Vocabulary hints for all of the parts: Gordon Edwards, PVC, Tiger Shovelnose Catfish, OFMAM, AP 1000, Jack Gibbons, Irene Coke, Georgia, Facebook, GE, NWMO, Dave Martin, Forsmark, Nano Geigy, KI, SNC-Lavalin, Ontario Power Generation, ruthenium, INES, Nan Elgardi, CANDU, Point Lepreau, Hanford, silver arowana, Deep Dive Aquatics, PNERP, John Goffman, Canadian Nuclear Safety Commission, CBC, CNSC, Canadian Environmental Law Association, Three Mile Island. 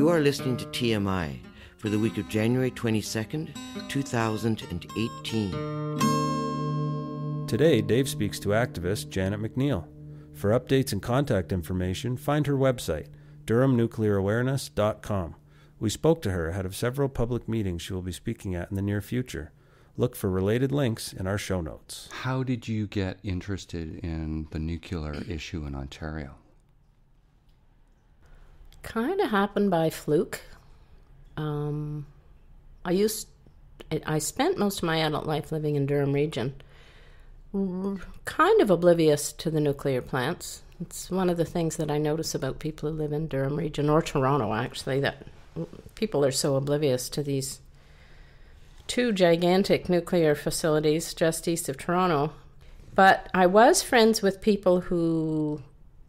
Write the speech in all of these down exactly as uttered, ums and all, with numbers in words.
You are listening to T M I for the week of January twenty-second, two thousand eighteen. Today, Dave speaks to activist Janet McNeill. For updates and contact information, find her website, durham nuclear awareness dot com. We spoke to her ahead of several public meetings she will be speaking at in the near future. Look for related links in our show notes. How did you get interested in the nuclear issue in Ontario? Kind of happened by fluke. Um, I used, I spent most of my adult life living in Durham region, kind of oblivious to the nuclear plants. It's one of the things that I notice about people who live in Durham region, or Toronto actually, that people are so oblivious to these two gigantic nuclear facilities just east of Toronto. But I was friends with people who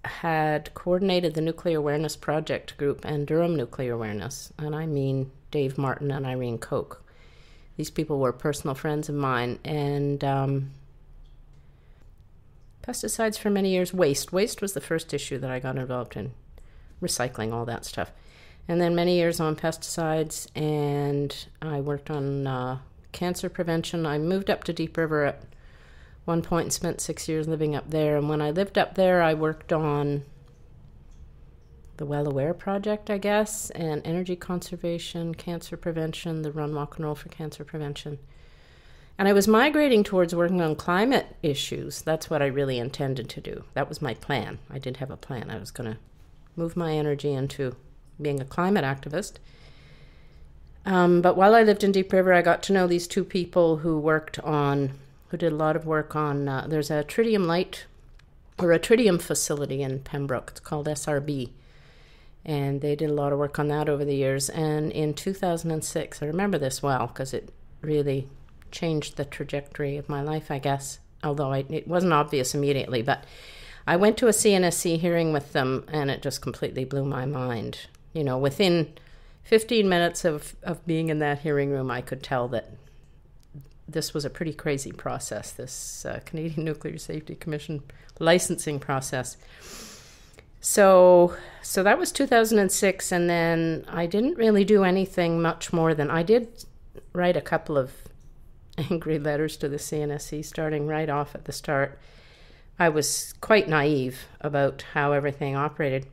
had coordinated the Nuclear Awareness Project group and Durham Nuclear Awareness, and I mean Dave Martin and Irene Coke. These people were personal friends of mine, and um, pesticides for many years, waste. Waste was the first issue that I got involved in, recycling, all that stuff. And then many years on pesticides, and I worked on uh, cancer prevention. I moved up to Deep River at one point and spent six years living up there. And when I lived up there, I worked on the Well Aware Project, I guess, and energy conservation, cancer prevention, the Run, Walk, and Roll for Cancer Prevention. And I was migrating towards working on climate issues. That's what I really intended to do. That was my plan. I did have a plan. I was going to move my energy into being a climate activist. Um, but while I lived in Deep River, I got to know these two people who worked on, who did a lot of work on, uh, there's a tritium light, or a tritium facility in Pembroke. It's called S R B. And they did a lot of work on that over the years. And in two thousand six, I remember this well, because it really changed the trajectory of my life, I guess, although I, it wasn't obvious immediately. But I went to a C N S C hearing with them, and it just completely blew my mind. You know, within fifteen minutes of, of being in that hearing room, I could tell that this was a pretty crazy process, this uh, Canadian Nuclear Safety Commission licensing process. So, so that was two thousand six, and then I didn't really do anything much more than, I did write a couple of angry letters to the C N S C starting right off at the start. I was quite naive about how everything operated.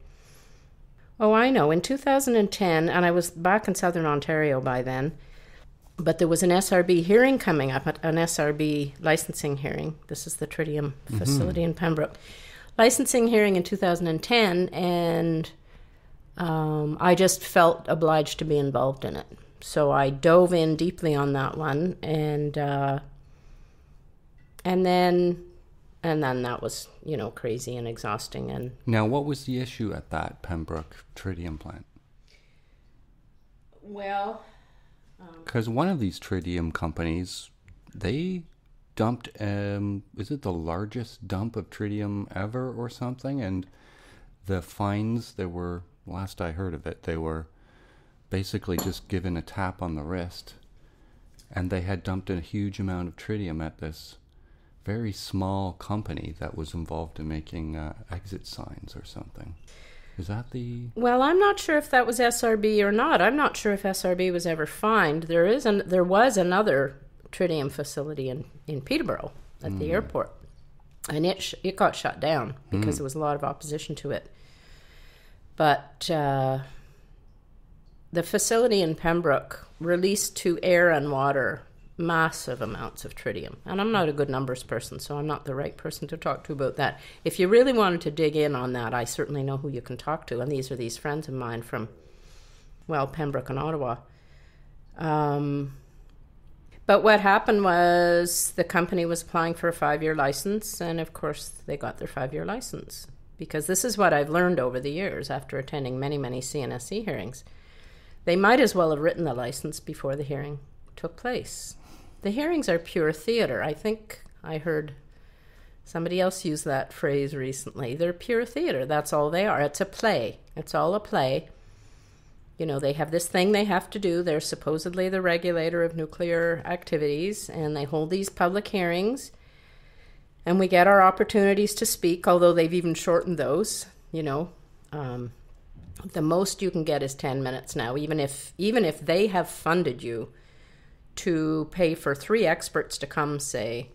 Oh, I know. In two thousand ten, and I was back in southern Ontario by then, but there was an S R B hearing coming up, an S R B licensing hearing. This is the tritium mm-hmm. facility in Pembroke. Licensing hearing in two thousand ten, and um, I just felt obliged to be involved in it. So I dove in deeply on that one, and uh, and then... And then that was, you know, crazy and exhausting. And now, what was the issue at that Pembroke tritium plant? Well, because um, one of these tritium companies, they dumped, um, is it the largest dump of tritium ever or something? And the fines, they were, last I heard of it, they were basically just given a tap on the wrist. And they had dumped a huge amount of tritium at this very small company that was involved in making uh, exit signs or something. Is that the... Well, I'm not sure if that was S R B or not. I'm not sure if S R B was ever fined. There is an, there was another tritium facility in, in Peterborough at mm. the airport, and it sh it got shut down because mm. there was a lot of opposition to it. But uh, the facility in Pembroke released to air and water massive amounts of tritium. And I'm not a good numbers person, so I'm not the right person to talk to about that. If you really wanted to dig in on that, I certainly know who you can talk to. And these are these friends of mine from, well, Pembroke and Ottawa. Um, but what happened was the company was applying for a five-year license, and of course they got their five-year license. Because this is what I've learned over the years after attending many, many C N S C hearings. They might as well have written the license before the hearing took place. The hearings are pure theater. I think I heard somebody else use that phrase recently. They're pure theater. That's all they are. It's a play. It's all a play. You know, they have this thing they have to do. They're supposedly the regulator of nuclear activities, and they hold these public hearings, and we get our opportunities to speak, although they've even shortened those, you know. Um, The most you can get is ten minutes now, even if even if they have funded you to pay for three experts to come, say,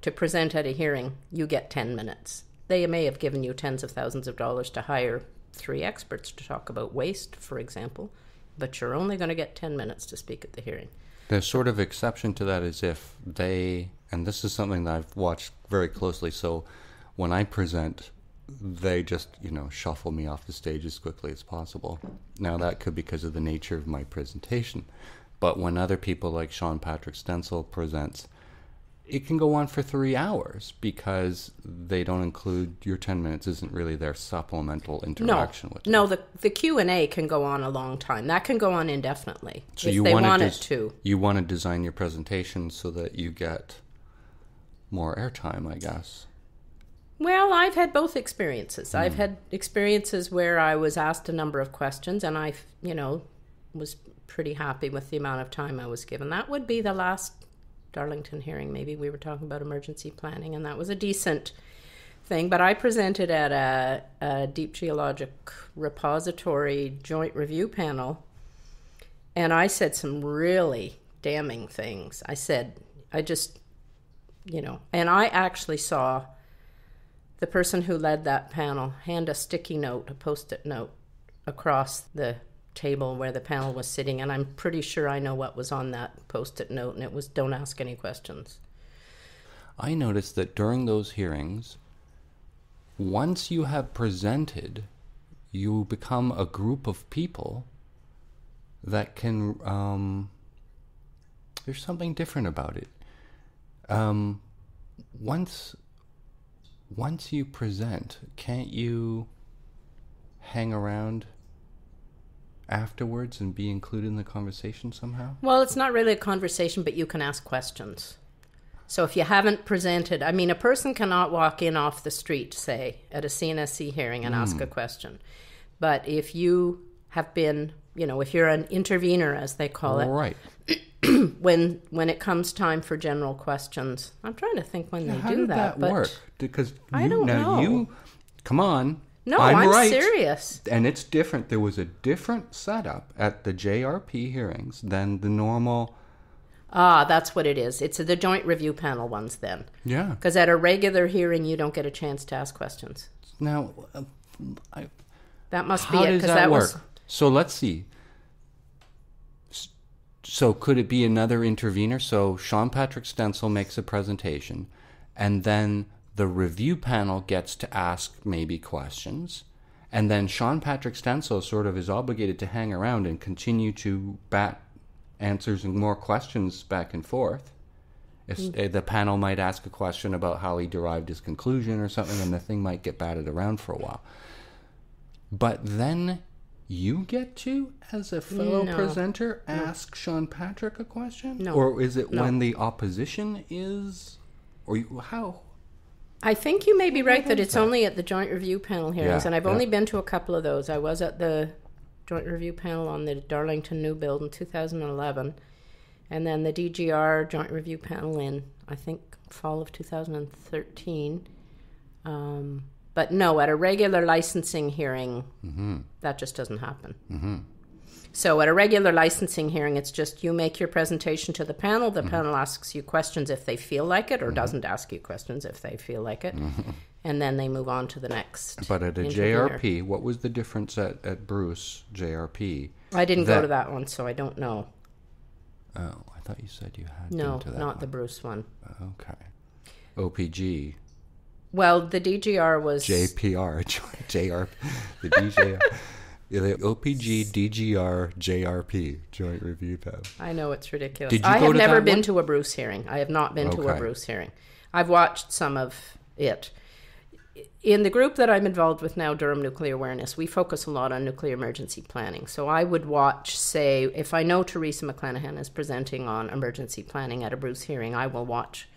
to present at a hearing, you get ten minutes. They may have given you tens of thousands of dollars to hire three experts to talk about waste, for example, but you're only going to get ten minutes to speak at the hearing. The sort of exception to that is if they, and this is something that I've watched very closely, so when I present, they just, you know, shuffle me off the stage as quickly as possible. Now that could be because of the nature of my presentation, but when other people like Sean-Patrick Stensil presents, it can go on for three hours because they don't include your ten minutes isn't really their supplemental interaction no, with them. No, the, the Q and A can go on a long time. That can go on indefinitely so if you they want it to. You want to design your presentation so that you get more airtime, I guess. Well, I've had both experiences. Mm. I've had experiences where I was asked a number of questions and I, you know, was pretty happy with the amount of time I was given. That would be the last Darlington hearing, maybe we were talking about emergency planning, and that was a decent thing. But I presented at a, a deep geologic repository joint review panel, and I said some really damning things. I said, I just, you know, and I actually saw the person who led that panel hand a sticky note, a post-it note, across the table where the panel was sitting, and I'm pretty sure I know what was on that post-it note, and it was don't ask any questions. I noticed that during those hearings, once you have presented, you become a group of people that can, um, there's something different about it. Um, once, once you present, can't you hang around afterwards and be included in the conversation somehow? Well, it's not really a conversation, but you can ask questions. So if you haven't presented, I mean, a person cannot walk in off the street, say, at a C N S C hearing and mm. ask a question. But if you have been, you know, if you're an intervener, as they call it, right. when when it comes time for general questions, I'm trying to think when yeah, they how do did that. that but work? Because I you, don't now, know. You, come on. No, I'm, I'm right. serious. And it's different. There was a different setup at the J R P hearings than the normal. Ah, that's what it is. It's the joint review panel ones then. Yeah. Because at a regular hearing, you don't get a chance to ask questions. Now, uh, I, that must be it. How does that, that work? Was... So let's see. So could it be another intervener? So Sean-Patrick Stensil makes a presentation, and then the review panel gets to ask maybe questions, and then Sean-Patrick Stensil sort of is obligated to hang around and continue to bat answers and more questions back and forth. If mm. the panel might ask a question about how he derived his conclusion or something, and the thing might get batted around for a while. But then you get to, as a fellow no. presenter, ask no. Sean-Patrick a question? No. Or is it no. when the opposition is? Or you, how? I think you may be right that it's that? only at the joint review panel hearings, yeah, and I've yeah. only been to a couple of those. I was at the joint review panel on the Darlington New Build in two thousand eleven, and then the D G R joint review panel in, I think, fall of two thousand thirteen. Um, but no, at a regular licensing hearing, mm-hmm. that just doesn't happen. Mm-hmm. So at a regular licensing hearing, it's just you make your presentation to the panel. The mm-hmm. panel asks you questions if they feel like it, or mm-hmm. doesn't ask you questions if they feel like it. Mm-hmm. And then they move on to the next. But at a interviewer. J R P, what was the difference at, at Bruce J R P? I didn't that... go to that one, so I don't know. Oh, I thought you said you had no, been to that not one. The Bruce one. Okay. O P G. Well, the D G R was... J P R. J R P. The D G R. The O P G, D G R, J R P, Joint Review Panel. I know, it's ridiculous. Did you I go have to never been one? to a Bruce hearing. I have not been okay. to a Bruce hearing. I've watched some of it. In the group that I'm involved with now, Durham Nuclear Awareness, we focus a lot on nuclear emergency planning. So I would watch, say, if I know Theresa McClenaghan is presenting on emergency planning at a Bruce hearing, I will watch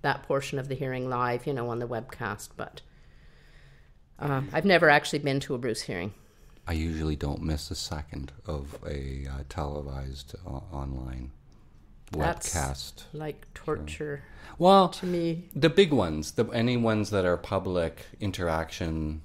that portion of the hearing live, you know, on the webcast. But uh, I've never actually been to a Bruce hearing. I usually don't miss a second of a uh, televised uh, online webcast. That's like torture. Sure. Well, to me, the big ones, the any ones that are public interaction,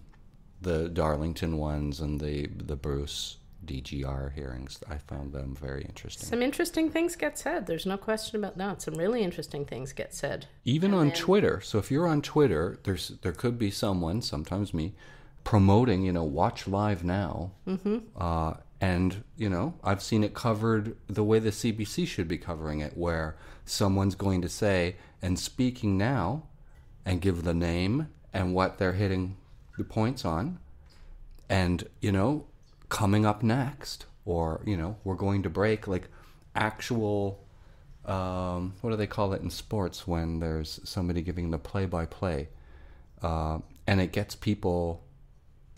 the Darlington ones and the, the Bruce D G R hearings. I found them very interesting. Some interesting things get said. There's no question about that. Some really interesting things get said. Even and on then... Twitter. So if you're on Twitter, there's there could be someone, sometimes me, promoting, you know, watch live now. Mm-hmm. Uh, and, you know, I've seen it covered the way the C B C should be covering it, where someone's going to say, and speaking now, and give the name and what they're hitting the points on. And, you know, coming up next, or, you know, we're going to break, like actual, um, what do they call it in sports when there's somebody giving the play-by-play? Uh, and it gets people,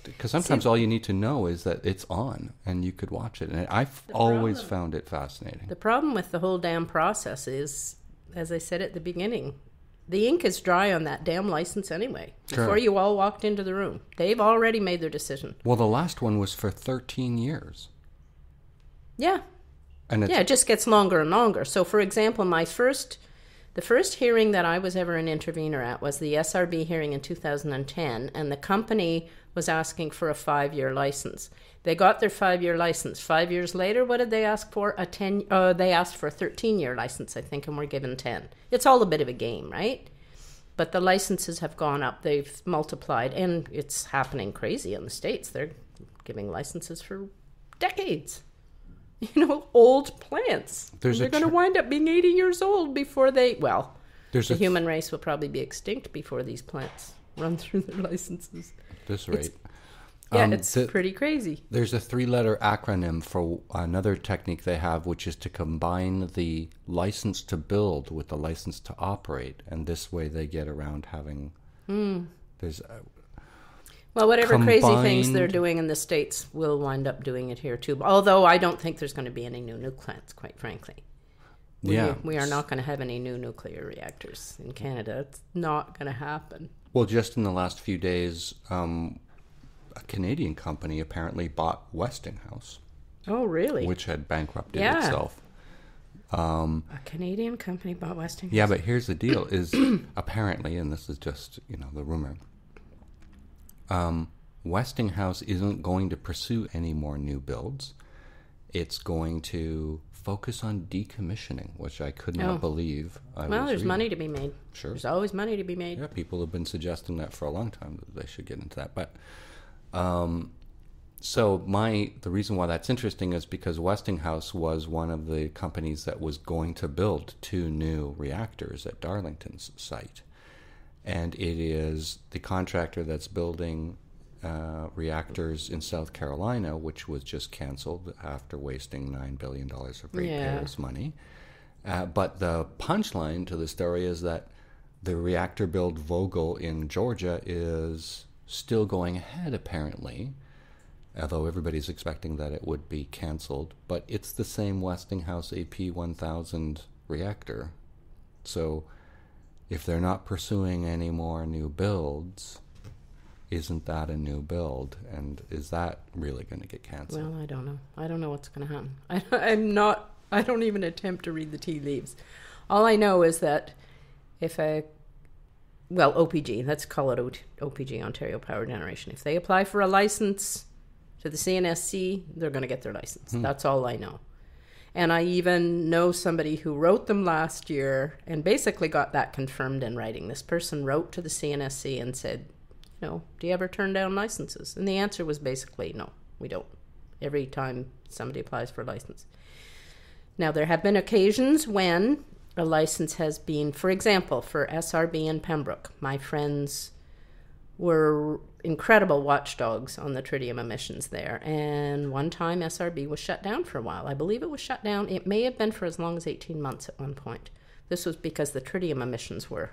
because sometimes See, all you need to know is that it's on and you could watch it. And I've always problem, found it fascinating. The problem with the whole damn process is, as I said at the beginning, the ink is dry on that damn license anyway, before sure. you all walked into the room. They've already made their decision. Well, the last one was for thirteen years. Yeah. And it's... Yeah, it just gets longer and longer. So, for example, my first, the first hearing that I was ever an intervener at was the S R B hearing in two thousand ten, and the company was asking for a five-year license. They got their five-year license. Five years later, what did they ask for? A ten. Uh, they asked for a thirteen-year license, I think, and were given ten. It's all a bit of a game, right? But the licenses have gone up. They've multiplied, and it's happening crazy in the States. They're giving licenses for decades. You know, old plants. There's they're going to wind up being eighty years old before they, well, There's the human race will probably be extinct before these plants run through their licenses. This rate. It's, yeah, um, it's the, pretty crazy. There's a three-letter acronym for another technique they have, which is to combine the license to build with the license to operate, and this way they get around having... Mm. There's uh, well, whatever combined... crazy things they're doing in the States will wind up doing it here, too. Although I don't think there's going to be any new nuke plants, quite frankly. We, yeah. We are not going to have any new nuclear reactors in Canada. It's not going to happen. Well, just in the last few days, um, a Canadian company apparently bought Westinghouse. Oh, really? Which had bankrupted yeah. itself. Um, a Canadian company bought Westinghouse? Yeah, but here's the deal, is apparently, and this is just, you know, the rumor, um, Westinghouse isn't going to pursue any more new builds. It's going to focus on decommissioning, which I could not oh. believe. I well, there's reading. money to be made. Sure. There's always money to be made. Yeah, people have been suggesting that for a long time, that they should get into that. But um, so my the reason why that's interesting is because Westinghouse was one of the companies that was going to build two new reactors at Darlington's site. And it is the contractor that's building Uh, reactors in South Carolina, which was just canceled after wasting nine billion dollars of ratepayers' yeah. money. Uh, but the punchline to the story is that the reactor build Vogel in Georgia is still going ahead, apparently, although everybody's expecting that it would be canceled. But it's the same Westinghouse A P one thousand reactor. So if they're not pursuing any more new builds... Isn't that a new build? And is that really going to get canceled? Well, I don't know. I don't know what's going to happen. I, I'm not, I don't even attempt to read the tea leaves. All I know is that if a, well, O P G, let's call it O P G, Ontario Power Generation. If they apply for a license to the C N S C, they're going to get their license. Hmm. That's all I know. And I even know somebody who wrote them last year and basically got that confirmed in writing. This person wrote to the C N S C and said, know, do you ever turn down licenses? And the answer was basically, no, we don't. Every time somebody applies for a license. Now, there have been occasions when a license has been, for example, for S R B in Pembroke, my friends were incredible watchdogs on the tritium emissions there. And one time S R B was shut down for a while. I believe it was shut down. It may have been for as long as eighteen months at one point. This was because the tritium emissions were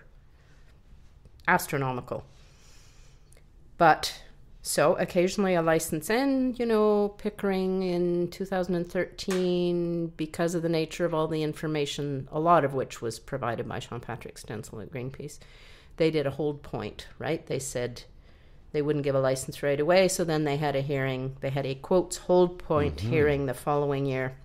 astronomical. But, so, occasionally a license in, you know, Pickering in two thousand thirteen, because of the nature of all the information, a lot of which was provided by Sean-Patrick Stensil at Greenpeace, they did a hold point, right? They said they wouldn't give a license right away, so then they had a hearing, they had a, quotes, hold point mm-hmm. hearing the following year,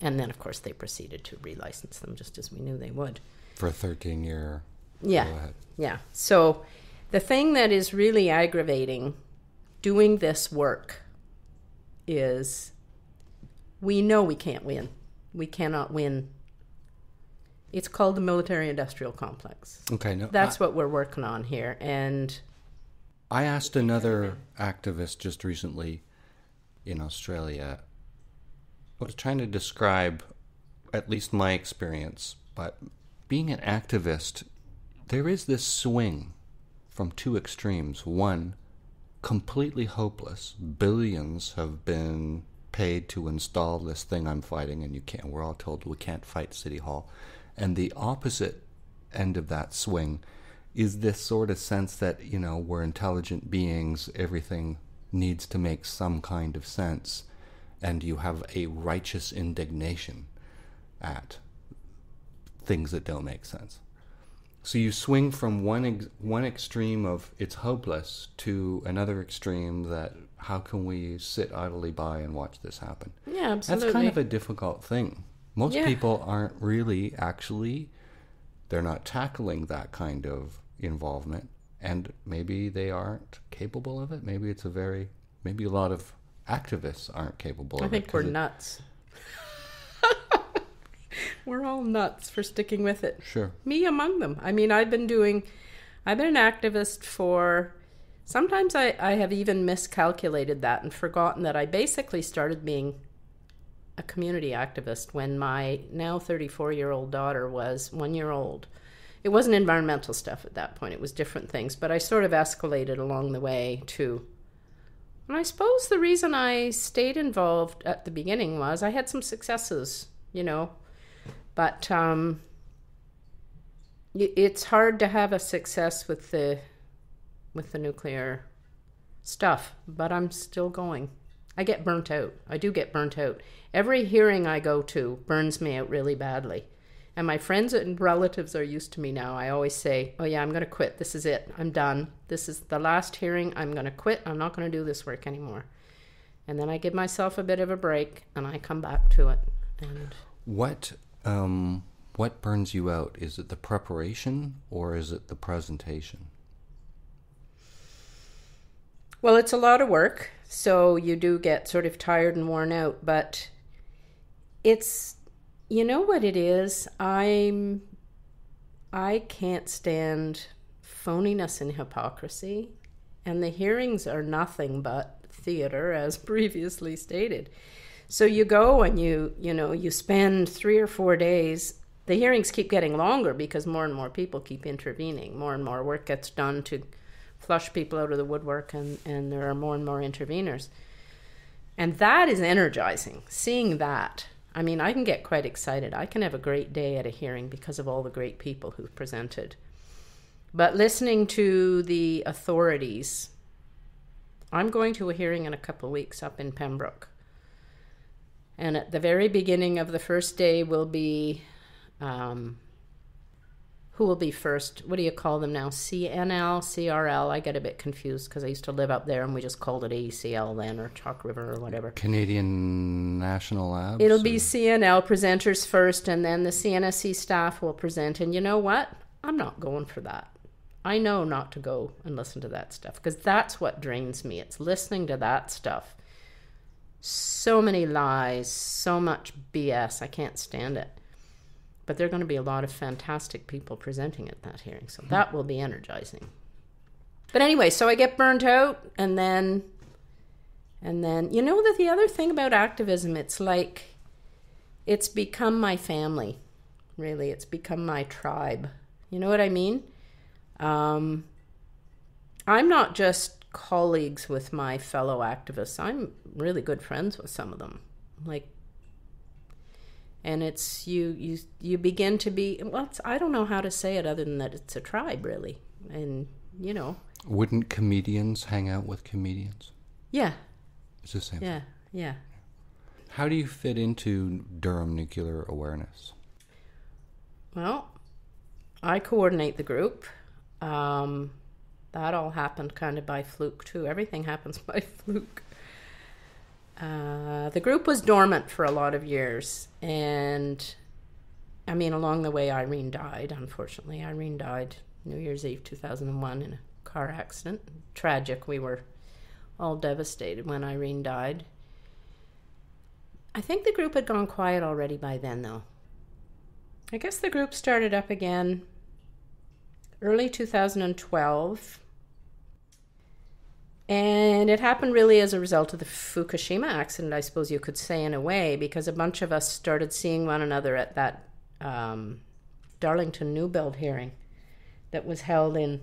and then, of course, they proceeded to relicense them, just as we knew they would. For a thirteen-year... Yeah, yeah, so... The thing that is really aggravating doing this work is, we know we can't win. We cannot win. It's called the military-industrial complex. Okay, no, that's I, what we're working on here. And I asked another activist just recently in Australia. I was trying to describe at least my experience, but being an activist, there is this swing from two extremes. One, completely hopeless. Billions have been paid to install this thing I'm fighting, and you can't. We're all told we can't fight City Hall. And the opposite end of that swing is this sort of sense that, you know, we're intelligent beings, everything needs to make some kind of sense, and you have a righteous indignation at things that don't make sense. So you swing from one ex one extreme of it's hopeless to another extreme that how can we sit idly by and watch this happen? Yeah, absolutely. That's kind of a difficult thing. Most yeah. people aren't really actually, they're not tackling that kind of involvement, and maybe they aren't capable of it. Maybe it's a very, maybe a lot of activists aren't capable I of it. I think we're it, nuts. We're all nuts for sticking with it. Sure. Me among them. I mean, I've been doing, I've been an activist for, sometimes I, I have even miscalculated that and forgotten that I basically started being a community activist when my now thirty-four-year-old daughter was one year old. It wasn't environmental stuff at that point. It was different things. But I sort of escalated along the way too. And I suppose the reason I stayed involved at the beginning was I had some successes, you know. But um, it's hard to have a success with the, with the nuclear stuff. But I'm still going. I get burnt out. I do get burnt out. Every hearing I go to burns me out really badly. And my friends and relatives are used to me now. I always say, oh yeah, I'm going to quit. This is it. I'm done. This is the last hearing. I'm going to quit. I'm not going to do this work anymore. And then I give myself a bit of a break and I come back to it. And what, um, what burns you out? Is it the preparation or is it the presentation? Well, it's a lot of work, so you do get sort of tired and worn out, but it's, you know what it is? I'm, I can't stand phoniness and hypocrisy, and the hearings are nothing but theater, as previously stated. So you go and you, you know, you spend three or four days. The hearings keep getting longer because more and more people keep intervening. More and more work gets done to flush people out of the woodwork, and, and there are more and more interveners. And that is energizing, seeing that. I mean, I can get quite excited. I can have a great day at a hearing because of all the great people who've presented. But listening to the authorities, I'm going to a hearing in a couple of weeks up in Pembroke. And at the very beginning of the first day will be, um, who will be first? What do you call them now? C N L, C R L. I get a bit confused because I used to live up there and we just called it A E C L then, or Chalk River or whatever. Canadian National Labs. It'll or... be C N L presenters first, and then the C N S C staff will present. And you know what? I'm not going for that. I know not to go and listen to that stuff because that's what drains me. It's listening to that stuff. So many lies, so much B S. I can't stand it. But there are going to be a lot of fantastic people presenting at that hearing, so that will be energizing. But anyway, so I get burnt out, and then, and then, you know that the other thing about activism, it's like, it's become my family, really. It's become my tribe. You know what I mean? Um, I'm not just colleagues with my fellow activists. I'm really good friends with some of them, like. And it's, you, you, you begin to be, well, it's, I don't know how to say it other than that it's a tribe, really. And, you know. Wouldn't comedians hang out with comedians? Yeah. It's the same yeah, thing. Yeah, yeah. How do you fit into Durham Nuclear Awareness? Well, I coordinate the group. Um, that all happened kind of by fluke, too. Everything happens by fluke. Uh, the group was dormant for a lot of years, and I mean, along the way, Irene died, unfortunately. Irene died New Year's Eve two thousand one in a car accident. Tragic. We were all devastated when Irene died. I think the group had gone quiet already by then, though. I guess the group started up again early two thousand twelve, and it happened really as a result of the Fukushima accident, I suppose you could say, in a way, because a bunch of us started seeing one another at that um, Darlington new build hearing that was held in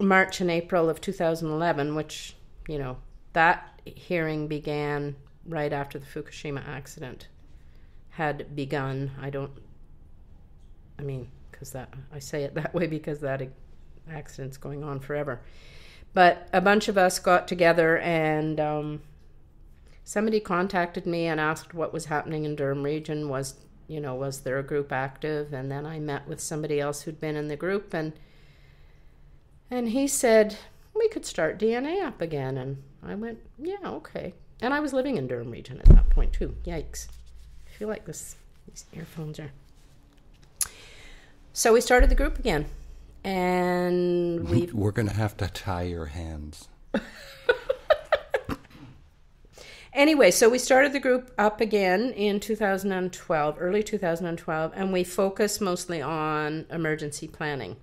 March and April of two thousand eleven, which, you know, that hearing began right after the Fukushima accident had begun. I don't, I mean, because that, I say it that way because that accident's going on forever. But a bunch of us got together, and um, somebody contacted me and asked what was happening in Durham region. Was, you know, was there a group active? And then I met with somebody else who'd been in the group, and and he said, we could start D N A up again. And I went, yeah, okay. And I was living in Durham region at that point too. Yikes. I feel like this, these earphones are... So we started the group again, and we we're going to have to tie your hands. Anyway, so we started the group up again in two thousand twelve, early two thousand twelve, and we focused mostly on emergency planning,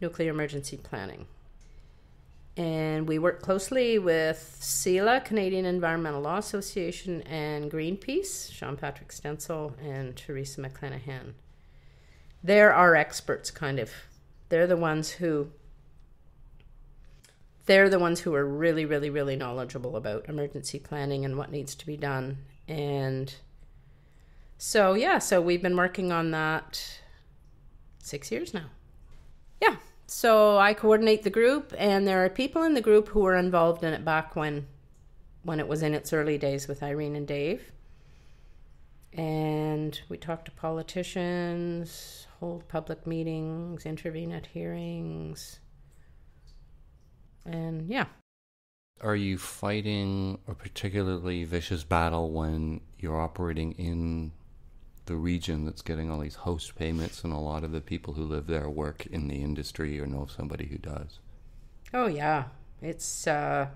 nuclear emergency planning. And we worked closely with C N L, Canadian Environmental Law Association, and Greenpeace, Sean-Patrick Stensil and Theresa McClenaghan. They're our experts, kind of. They're the ones who they're the ones who are really, really, really knowledgeable about emergency planning and what needs to be done. And so, yeah, so we've been working on that six years now. Yeah, so I coordinate the group, and there are people in the group who were involved in it back when, when it was in its early days with Irene and Dave. And we talk to politicians, hold public meetings, intervene at hearings, and yeah. Are you fighting a particularly vicious battle when you're operating in the region that's getting all these host payments, and a lot of the people who live there work in the industry or know somebody who does? Oh, yeah. It's, uh,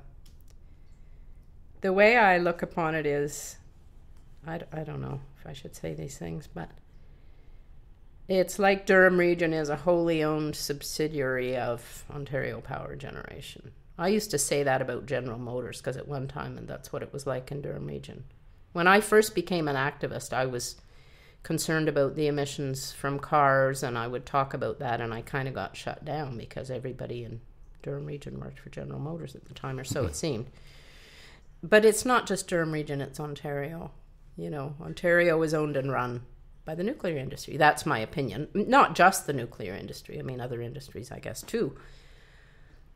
the way I look upon it is, I, I don't know if I should say these things, but it's like Durham Region is a wholly owned subsidiary of Ontario Power Generation. I used to say that about General Motors, because at one time, and that's what it was like in Durham Region. When I first became an activist, I was concerned about the emissions from cars, and I would talk about that, and I kind of got shut down because everybody in Durham Region worked for General Motors at the time, or so it seemed. But it's not just Durham Region, it's Ontario. You know, Ontario is owned and run by the nuclear industry. That's my opinion. Not just the nuclear industry. I mean, other industries, I guess, too.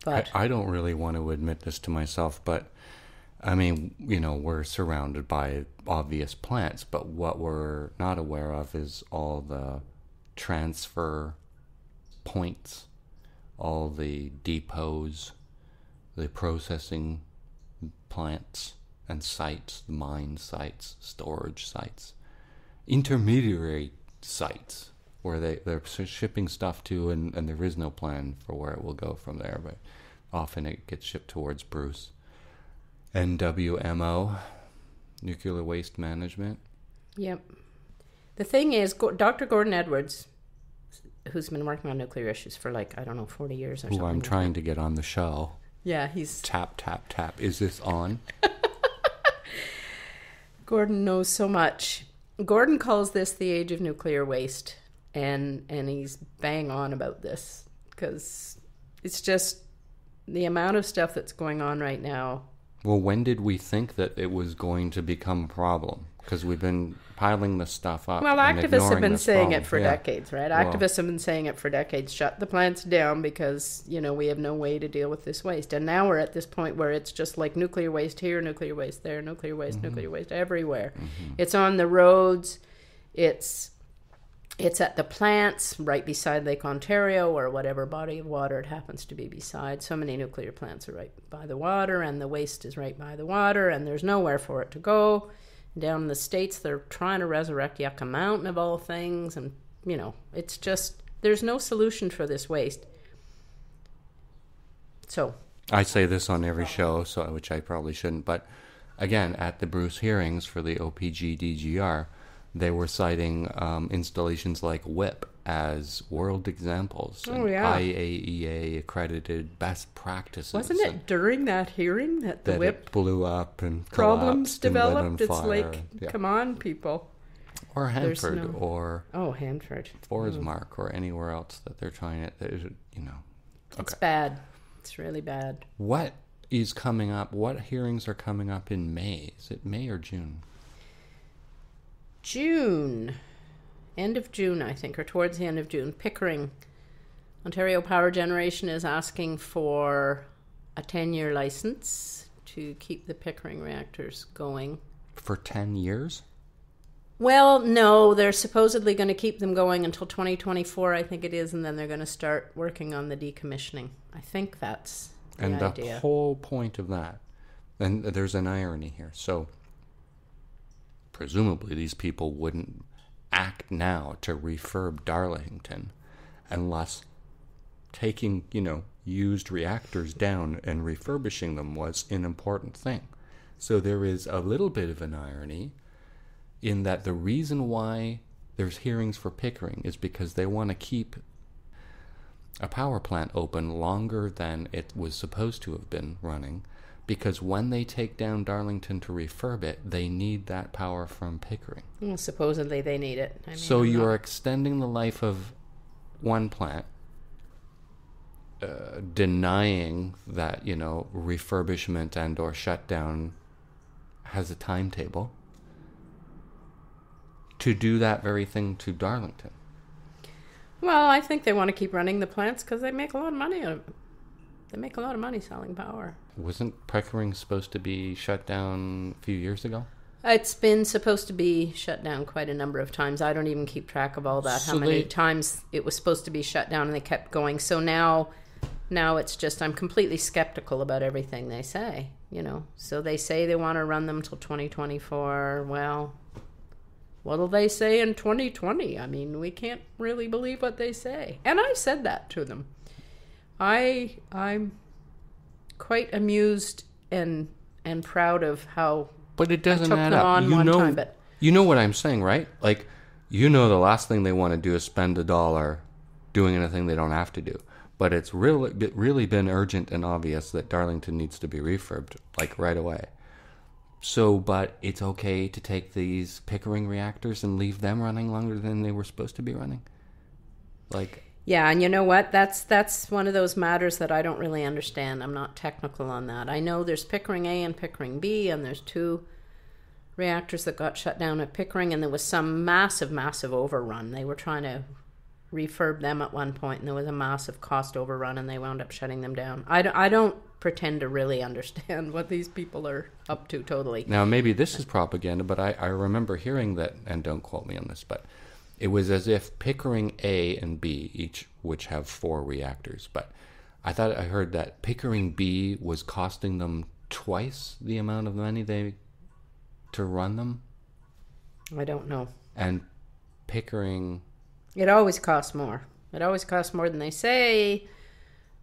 But I, I don't really want to admit this to myself, but I mean, you know, we're surrounded by obvious plants, but what we're not aware of is all the transfer points, all the depots, the processing plants and sites, mine sites, storage sites, intermediary sites where they, they're shipping stuff to, and, and there is no plan for where it will go from there, but often it gets shipped towards Bruce. N W M O, Nuclear Waste Management. Yep. The thing is, Doctor Gordon Edwards, who's been working on nuclear issues for like, I don't know, forty years or something. Who I'm trying to get on the show. Yeah, he's... Tap, tap, tap. Is this on? Gordon knows so much. Gordon calls this the age of nuclear waste, and and he's bang on about this, because it's just the amount of stuff that's going on right now. Well, when did we think that it was going to become a problem? Because we've been piling this stuff up. Well, and activists have been saying problem. it for yeah. decades, right? Activists well, have been saying it for decades. Shut the plants down because, you know, we have no way to deal with this waste. And now we're at this point where it's just like nuclear waste here, nuclear waste there, nuclear waste, mm-hmm. nuclear waste everywhere. Mm-hmm. It's on the roads. It's it's at the plants right beside Lake Ontario, or whatever body of water it happens to be beside. So many nuclear plants are right by the water, and the waste is right by the water, and there's nowhere for it to go. Down in the States, they're trying to resurrect Yucca Mountain, of all things. And, you know, it's just, there's no solution for this waste. So I say this on every show, so which I probably shouldn't, but again, at the Bruce hearings for the O P G D G R, they were citing um, installations like W I P as world examples, oh, and yeah. I A E A accredited best practices. Wasn't it during that hearing that the that W I P it blew up and problems developed? And it's fire. Like, yeah. Come on, people. Or Hanford, no... or oh, Hanford, Forsmark, mm. or anywhere else that they're trying it. You know, okay. It's bad. It's really bad. What is coming up? What hearings are coming up in May? Is it May or June? June, end of June, I think, or towards the end of June. Pickering, Ontario Power Generation is asking for a ten-year license to keep the Pickering reactors going. For ten years? Well, no, they're supposedly going to keep them going until twenty twenty-four, I think it is, and then they're going to start working on the decommissioning. I think that's the idea. And the whole point of that, and there's an irony here, so presumably these people wouldn't act now to refurb Darlington unless taking, you know, used reactors down and refurbishing them was an important thing. So there is a little bit of an irony in that the reason why there's hearings for Pickering is because they want to keep a power plant open longer than it was supposed to have been running, because when they take down Darlington to refurb it, they need that power from Pickering. Well, supposedly they need it. I mean, so I'm you not... are extending the life of one plant, uh, denying that, you know, refurbishment and or shutdown has a timetable, to do that very thing to Darlington. Well, I think they want to keep running the plants because they make a lot of money. Out of, they make a lot of money selling power. Wasn't Pickering supposed to be shut down a few years ago? It's been supposed to be shut down quite a number of times. I don't even keep track of all that, so how many they... times it was supposed to be shut down and they kept going. So now, now it's just I'm completely skeptical about everything they say, you know. So they say they want to run them till twenty twenty-four. Well... what'll they say in twenty twenty? I mean, we can't really believe what they say. And I've said that to them. I, I'm quite amused and and proud of how but it doesn't I took add them up. on you one know, time. But you know what I'm saying, right? Like, you know the last thing they want to do is spend a dollar doing anything they don't have to do. But it's really, really been urgent and obvious that Darlington needs to be refurbed, like, right away. So, but it's okay to take these Pickering reactors and leave them running longer than they were supposed to be running? Like, yeah, and you know what? That's that's one of those matters that I don't really understand. I'm not technical on that. I know there's Pickering A and Pickering B, and there's two reactors that got shut down at Pickering, and there was some massive, massive overrun. They were trying to refurb them at one point, and there was a massive cost overrun, and they wound up shutting them down. I don't... I don't pretend to really understand what these people are up to totally. Now, maybe this is propaganda, but I, I remember hearing that, and don't quote me on this, but it was as if Pickering A and B, each which have four reactors, but I thought I heard that Pickering B was costing them twice the amount of money they to run them. I don't know. And Pickering... It always costs more. It always costs more than they say.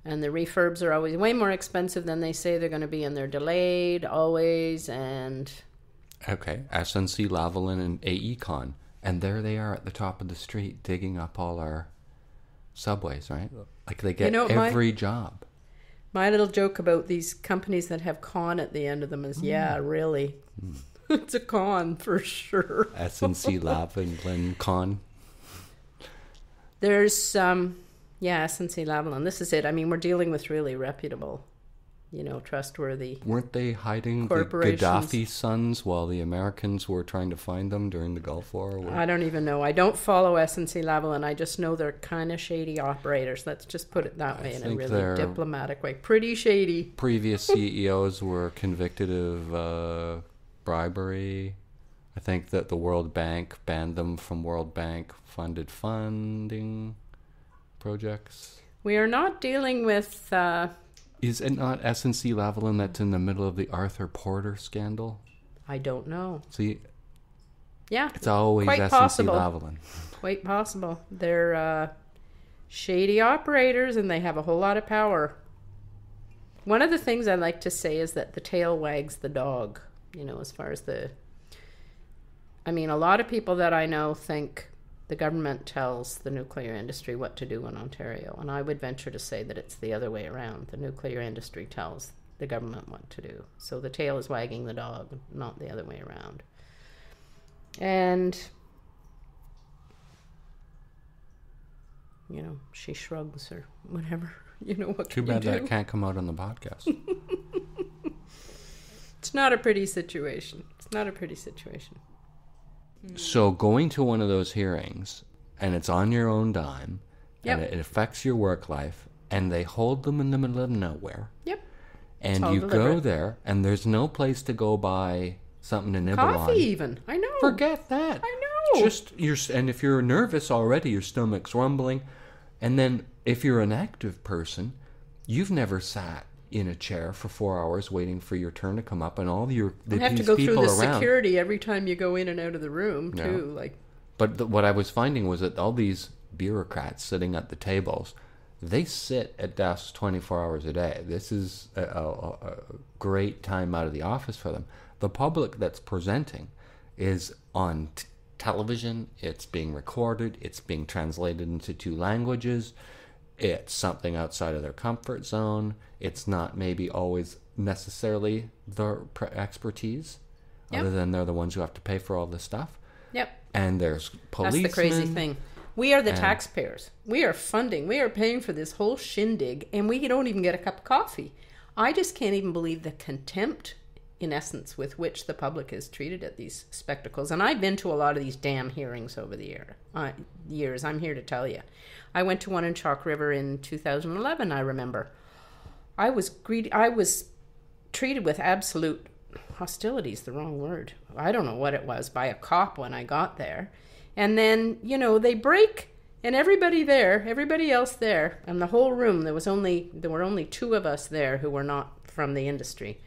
And the refurbs are always way more expensive than they say they're going to be, and they're delayed always. And okay, S N C-Lavalin and A E Con, and there they are at the top of the street digging up all our subways, right? Like, they get, you know, every my, job. My little joke about these companies that have con at the end of them is, mm. yeah, really, mm. it's a con for sure. S N C-Lavalin con. There's um. Yeah, S N C-Lavalin. This is it. I mean, we're dealing with really reputable, you know, trustworthy corporations. Weren't they hiding the Gaddafi sons while the Americans were trying to find them during the Gulf War? Or... I don't even know. I don't follow S N C-Lavalin. I just know they're kind of shady operators. Let's just put it that way, I in a really diplomatic way. Pretty shady. Previous C E Os were convicted of uh, bribery. I think that the World Bank banned them from World Bank-funded funding projects. We are not dealing with... Uh, Is it not S N C-Lavalin that's in the middle of the Arthur Porter scandal? I don't know. See? Yeah. It's always S N C-Lavalin. Quite possible. They're uh, shady operators, and they have a whole lot of power. One of the things I like to say is that the tail wags the dog, you know, as far as the... I mean, a lot of people that I know think the government tells the nuclear industry what to do in Ontario, and I would venture to say that it's the other way around. The nuclear industry tells the government what to do. So the tail is wagging the dog, not the other way around. And, you know, she shrugs or whatever. You know what Too can bad you do? That can't come out on the podcast. It's not a pretty situation. It's not a pretty situation. So going to one of those hearings, and it's on your own dime, yep. and it affects your work life, and they hold them in the middle of nowhere. Yep. And you deliberate. go there, and there's no place to go buy something to nibble Coffee on. Coffee even. I know. Forget that. I know. Just you're, and if you're nervous already, your stomach's rumbling. And then if you're an active person, you've never sat in a chair for four hours waiting for your turn to come up, and all your the you have to go through the around. security every time you go in and out of the room yeah. too. Like, but the, what I was finding was that all these bureaucrats sitting at the tables, they sit at desks twenty-four hours a day. This is a, a, a great time out of the office for them. The public that's presenting is on t television. It's being recorded. It's being translated into two languages. It's something outside of their comfort zone. It's not maybe always necessarily their expertise, yep. other than they're the ones who have to pay for all this stuff. Yep. And there's policemen. That's the crazy thing. We are the and, taxpayers. We are funding. We are paying for this whole shindig, and we don't even get a cup of coffee. I just can't even believe the contempt, in essence, with which the public is treated at these spectacles. And I've been to a lot of these damn hearings over the year, uh, years, I'm here to tell you. I went to one in Chalk River in two thousand eleven, I remember. I was greedy, I was treated with absolute hostility is the wrong word. I don't know what it was, by a cop when I got there. And then, you know, they break, and everybody there, everybody else there, and the whole room, there was only, there were only two of us there who were not from the industry,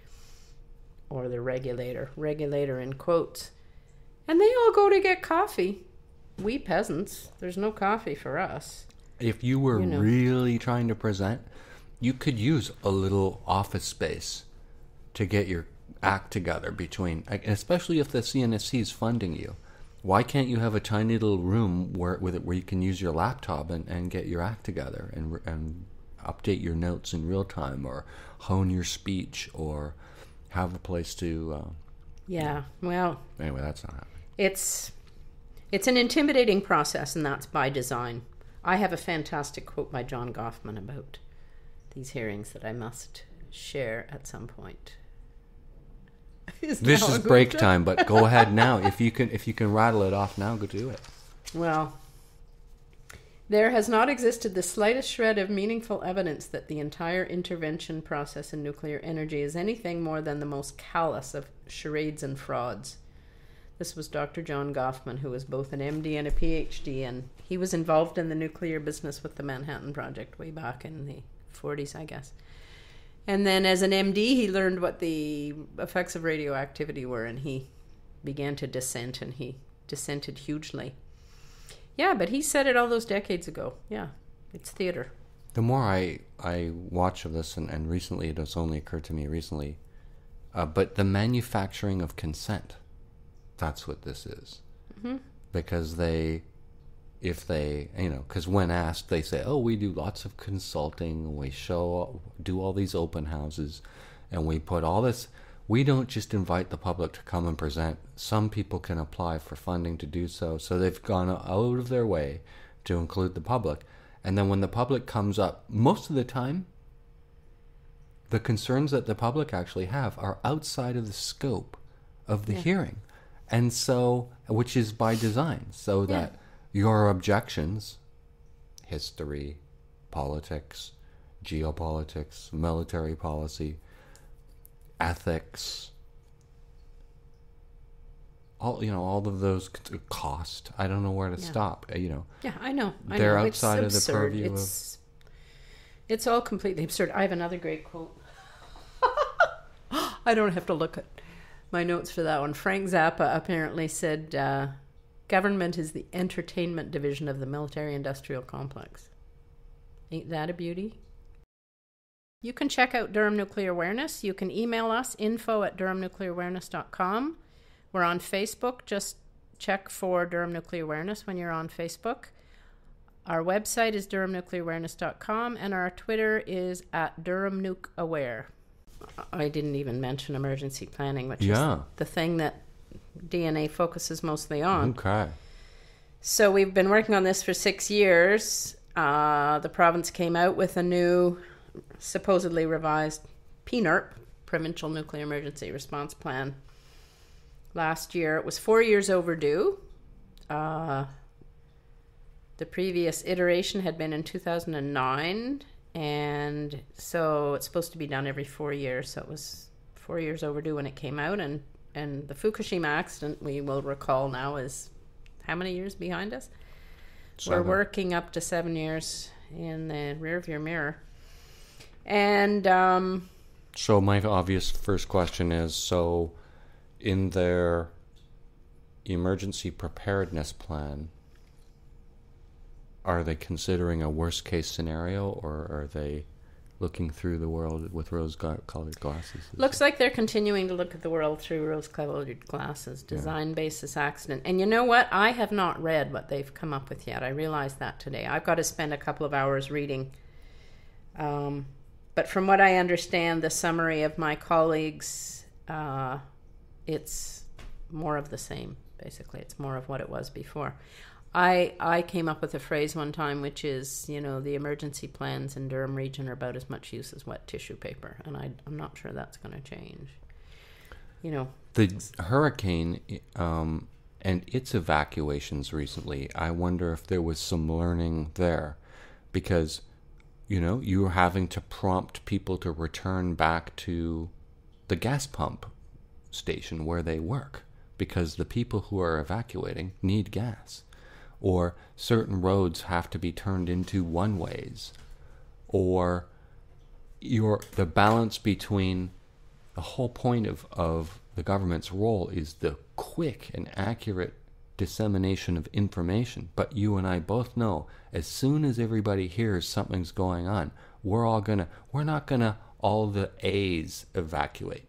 or the regulator, regulator in quotes. And they all go to get coffee. We peasants, there's no coffee for us. If you were you know. really trying to present, you could use a little office space to get your act together between, especially if the C N S C is funding you. Why can't you have a tiny little room where with it where you can use your laptop and, and get your act together and, and update your notes in real time, or hone your speech, or have a place to... Uh, yeah, well... Anyway, that's not happening. It's, it's an intimidating process, and that's by design. I have a fantastic quote by John Goffman about these hearings that I must share at some point. Is this is break time, but go ahead now. If you can, if you can rattle it off now, go do it. Well, there has not existed the slightest shred of meaningful evidence that the entire intervention process in nuclear energy is anything more than the most callous of charades and frauds. This was Doctor John Goffman, who was both an M D and a P H D, and he was involved in the nuclear business with the Manhattan Project way back in the forties, I guess. And then as an M D, he learned what the effects of radioactivity were, and he began to dissent, and he dissented hugely. Yeah, but he said it all those decades ago. Yeah, it's theater. The more I, I watch of this, and, and recently it has only occurred to me recently, uh, but the manufacturing of consent, that's what this is. Mm-hmm. Because they... If they, you know, because when asked, they say, oh, we do lots of consulting, we show, do all these open houses, and we put all this, we don't just invite the public to come and present. Some people can apply for funding to do so, so they've gone out of their way to include the public. And then when the public comes up, most of the time, the concerns that the public actually have are outside of the scope of the yeah. hearing. And so, which is by design, so yeah. that... Your objections, history, politics, geopolitics, military policy, ethics, all you know, all of those cost. I don't know where to yeah. stop. You know. Yeah, I know. I they're know. outside it's of absurd. the purview it's, of. It's all completely absurd. I have another great quote. I don't have to look at my notes for that one. Frank Zappa apparently said. Uh, Government is the entertainment division of the military-industrial complex. Ain't that a beauty? you can check out Durham Nuclear Awareness. You can email us, info at durham nuclear awareness dot com. We're on Facebook. Just check for Durham Nuclear Awareness when you're on Facebook. Our website is durham nuclear awareness dot com, and our Twitter is at Durham Nuke Aware. I didn't even mention emergency planning, which yeah. is the thing that D N A focuses mostly on. Okay. So we've been working on this for six years. Uh, the province came out with a new, supposedly revised P N E R P, Provincial Nuclear Emergency Response Plan, last year. It was four years overdue. Uh, the previous iteration had been in two thousand nine, and so it's supposed to be done every four years. So it was four years overdue when it came out, and, and the Fukushima accident, we will recall now, is how many years behind us? Seven. We're working up to seven years in the rear of your mirror. And um, so my obvious first question is, so in their emergency preparedness plan, are they considering a worst-case scenario, or are they looking through the world with rose-colored glasses? Looks like they're continuing to look at the world through rose-colored glasses, design yeah. basis accident. And you know what? I have not read what they've come up with yet. I realized that today. I've got to spend a couple of hours reading. Um, but from what I understand, the summary of my colleagues, uh, it's more of the same, basically. It's more of what it was before. I, I came up with a phrase one time, which is, you know, the emergency plans in Durham region are about as much use as wet tissue paper. And I, I'm not sure that's going to change. You know. The hurricane um, and its evacuations recently, I wonder if there was some learning there. Because, you know, you were having to prompt people to return back to the gas pump station where they work. Because the people who are evacuating need gas. Or certain roads have to be turned into one-ways, or your the balance between the whole point of, of the government's role is the quick and accurate dissemination of information. But you and I both know, as soon as everybody hears something's going on, we're all gonna we're not gonna all the A's evacuate.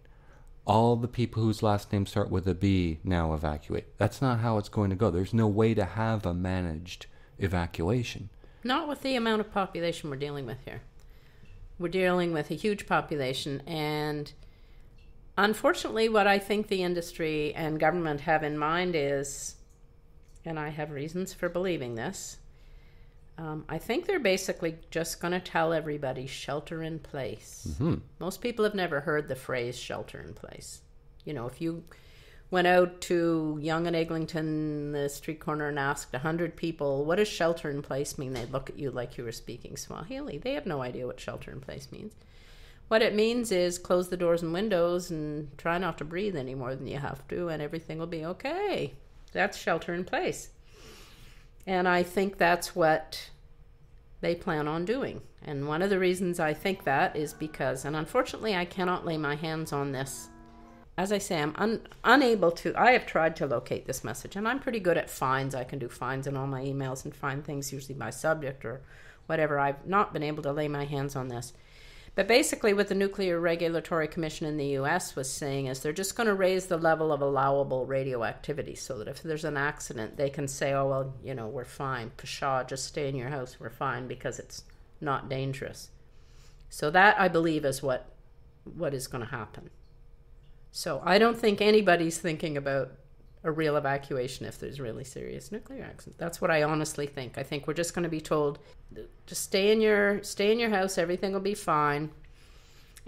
All the people whose last names start with a B now evacuate. That's not how it's going to go. There's no way to have a managed evacuation. Not with the amount of population we're dealing with here. We're dealing with a huge population, and unfortunately what I think the industry and government have in mind is, and I have reasons for believing this, Um, I think they're basically just going to tell everybody shelter in place. Mm-hmm. Most people have never heard the phrase shelter in place. You know, if you went out to Yonge and Eglinton, the street corner, and asked one hundred people, what does shelter in place mean? They'd look at you like you were speaking Swahili. They have no idea what shelter in place means. What it means is close the doors and windows and try not to breathe any more than you have to, and everything will be okay. That's shelter in place. And I think that's what they plan on doing. And one of the reasons I think that is because, and unfortunately I cannot lay my hands on this. As I say, I'm un unable to, I have tried to locate this message, and I'm pretty good at finds. I can do finds in all my emails and find things usually by subject or whatever. I've not been able to lay my hands on this. But basically what the Nuclear Regulatory Commission in the U S was saying is they're just going to raise the level of allowable radioactivity so that if there's an accident, they can say, oh, well, you know, we're fine. Pshaw, just stay in your house. We're fine because it's not dangerous. So that, I believe, is what what is going to happen. So I don't think anybody's thinking about a real evacuation if there's really serious nuclear accident. That's what I honestly think. I think we're just going to be told, just stay in your stay in your house, everything will be fine.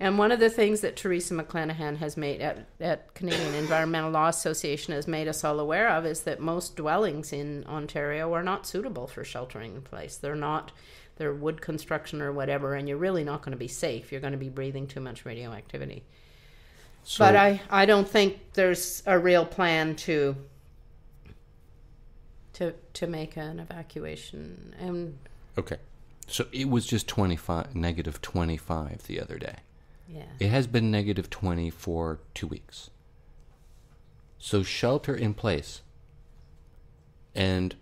And one of the things that Theresa McClenaghan has made at, at Canadian Environmental Law Association has made us all aware of is that most dwellings in Ontario are not suitable for sheltering in place. They're not, they're wood construction or whatever, and you're really not going to be safe. You're going to be breathing too much radioactivity. So, but I, I don't think there's a real plan to to to make an evacuation. And okay. So it was just twenty-five, negative twenty-five the other day. Yeah. It has been negative twenty for two weeks. So shelter in place. And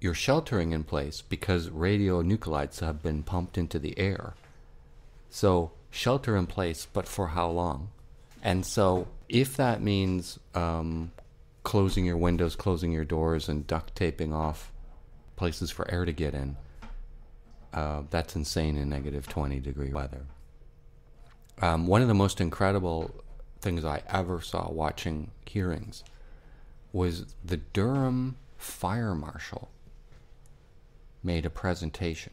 you're sheltering in place because radionuclides have been pumped into the air. So shelter in place, but for how long? And so if that means um, closing your windows, closing your doors, and duct taping off places for air to get in, uh, that's insane in negative twenty degree weather. Um, one of the most incredible things I ever saw watching hearings was the Durham Fire Marshal made a presentation,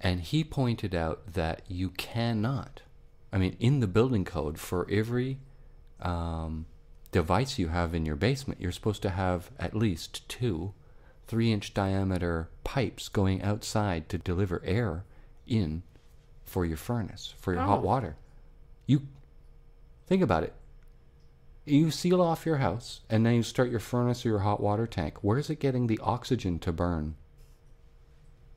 and he pointed out that you cannot, I mean, in the building code for every um, device you have in your basement, you're supposed to have at least two three inch diameter pipes going outside to deliver air in for your furnace, for your oh. hot water. You think about it. You seal off your house, and then you start your furnace or your hot water tank. Where's it getting the oxygen to burn?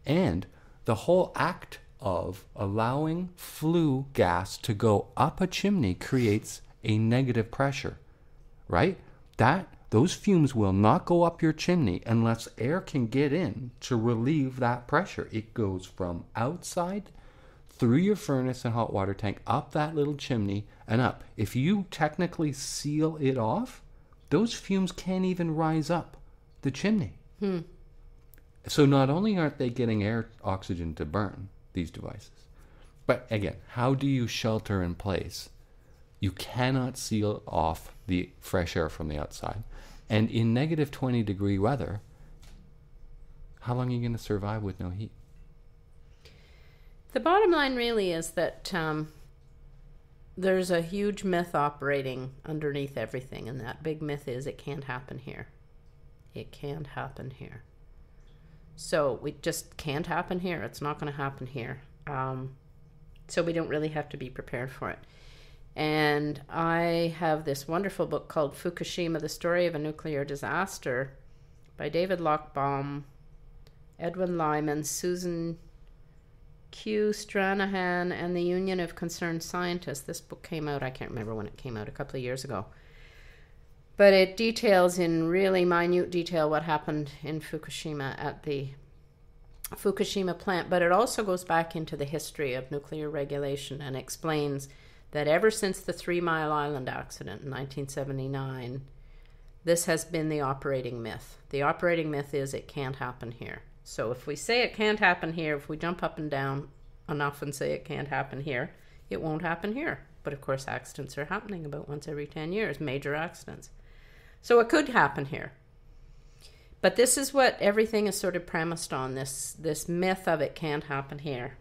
And the whole act of allowing flue gas to go up a chimney creates a negative pressure, right? That, those fumes will not go up your chimney unless air can get in to relieve that pressure. It goes from outside through your furnace and hot water tank, up that little chimney and up. If you technically seal it off, those fumes can't even rise up the chimney. Hmm. So not only aren't they getting air oxygen to burn, these devices, but again, how do you shelter in place? You cannot seal off the fresh air from the outside. And in negative twenty degree weather, how long are you going to survive with no heat? The bottom line really is that um, there's a huge myth operating underneath everything, and that big myth is it can't happen here. It can't happen here. So we just can't happen here. It's not going to happen here. Um, so we don't really have to be prepared for it. And I have this wonderful book called Fukushima, The Story of a Nuclear Disaster by David Lockbaum, Edwin Lyman, Susan Q. Stranahan, and the Union of Concerned Scientists. This book came out, I can't remember when it came out, a couple of years ago. But it details in really minute detail what happened in Fukushima at the Fukushima plant. But it also goes back into the history of nuclear regulation and explains that ever since the Three Mile Island accident in nineteen seventy-nine, this has been the operating myth. The operating myth is it can't happen here. So if we say it can't happen here, if we jump up and down enough and say it can't happen here, it won't happen here. But of course, accidents are happening about once every ten years, major accidents. So it could happen here. But this is what everything is sort of premised on, this, this myth of it can't happen here.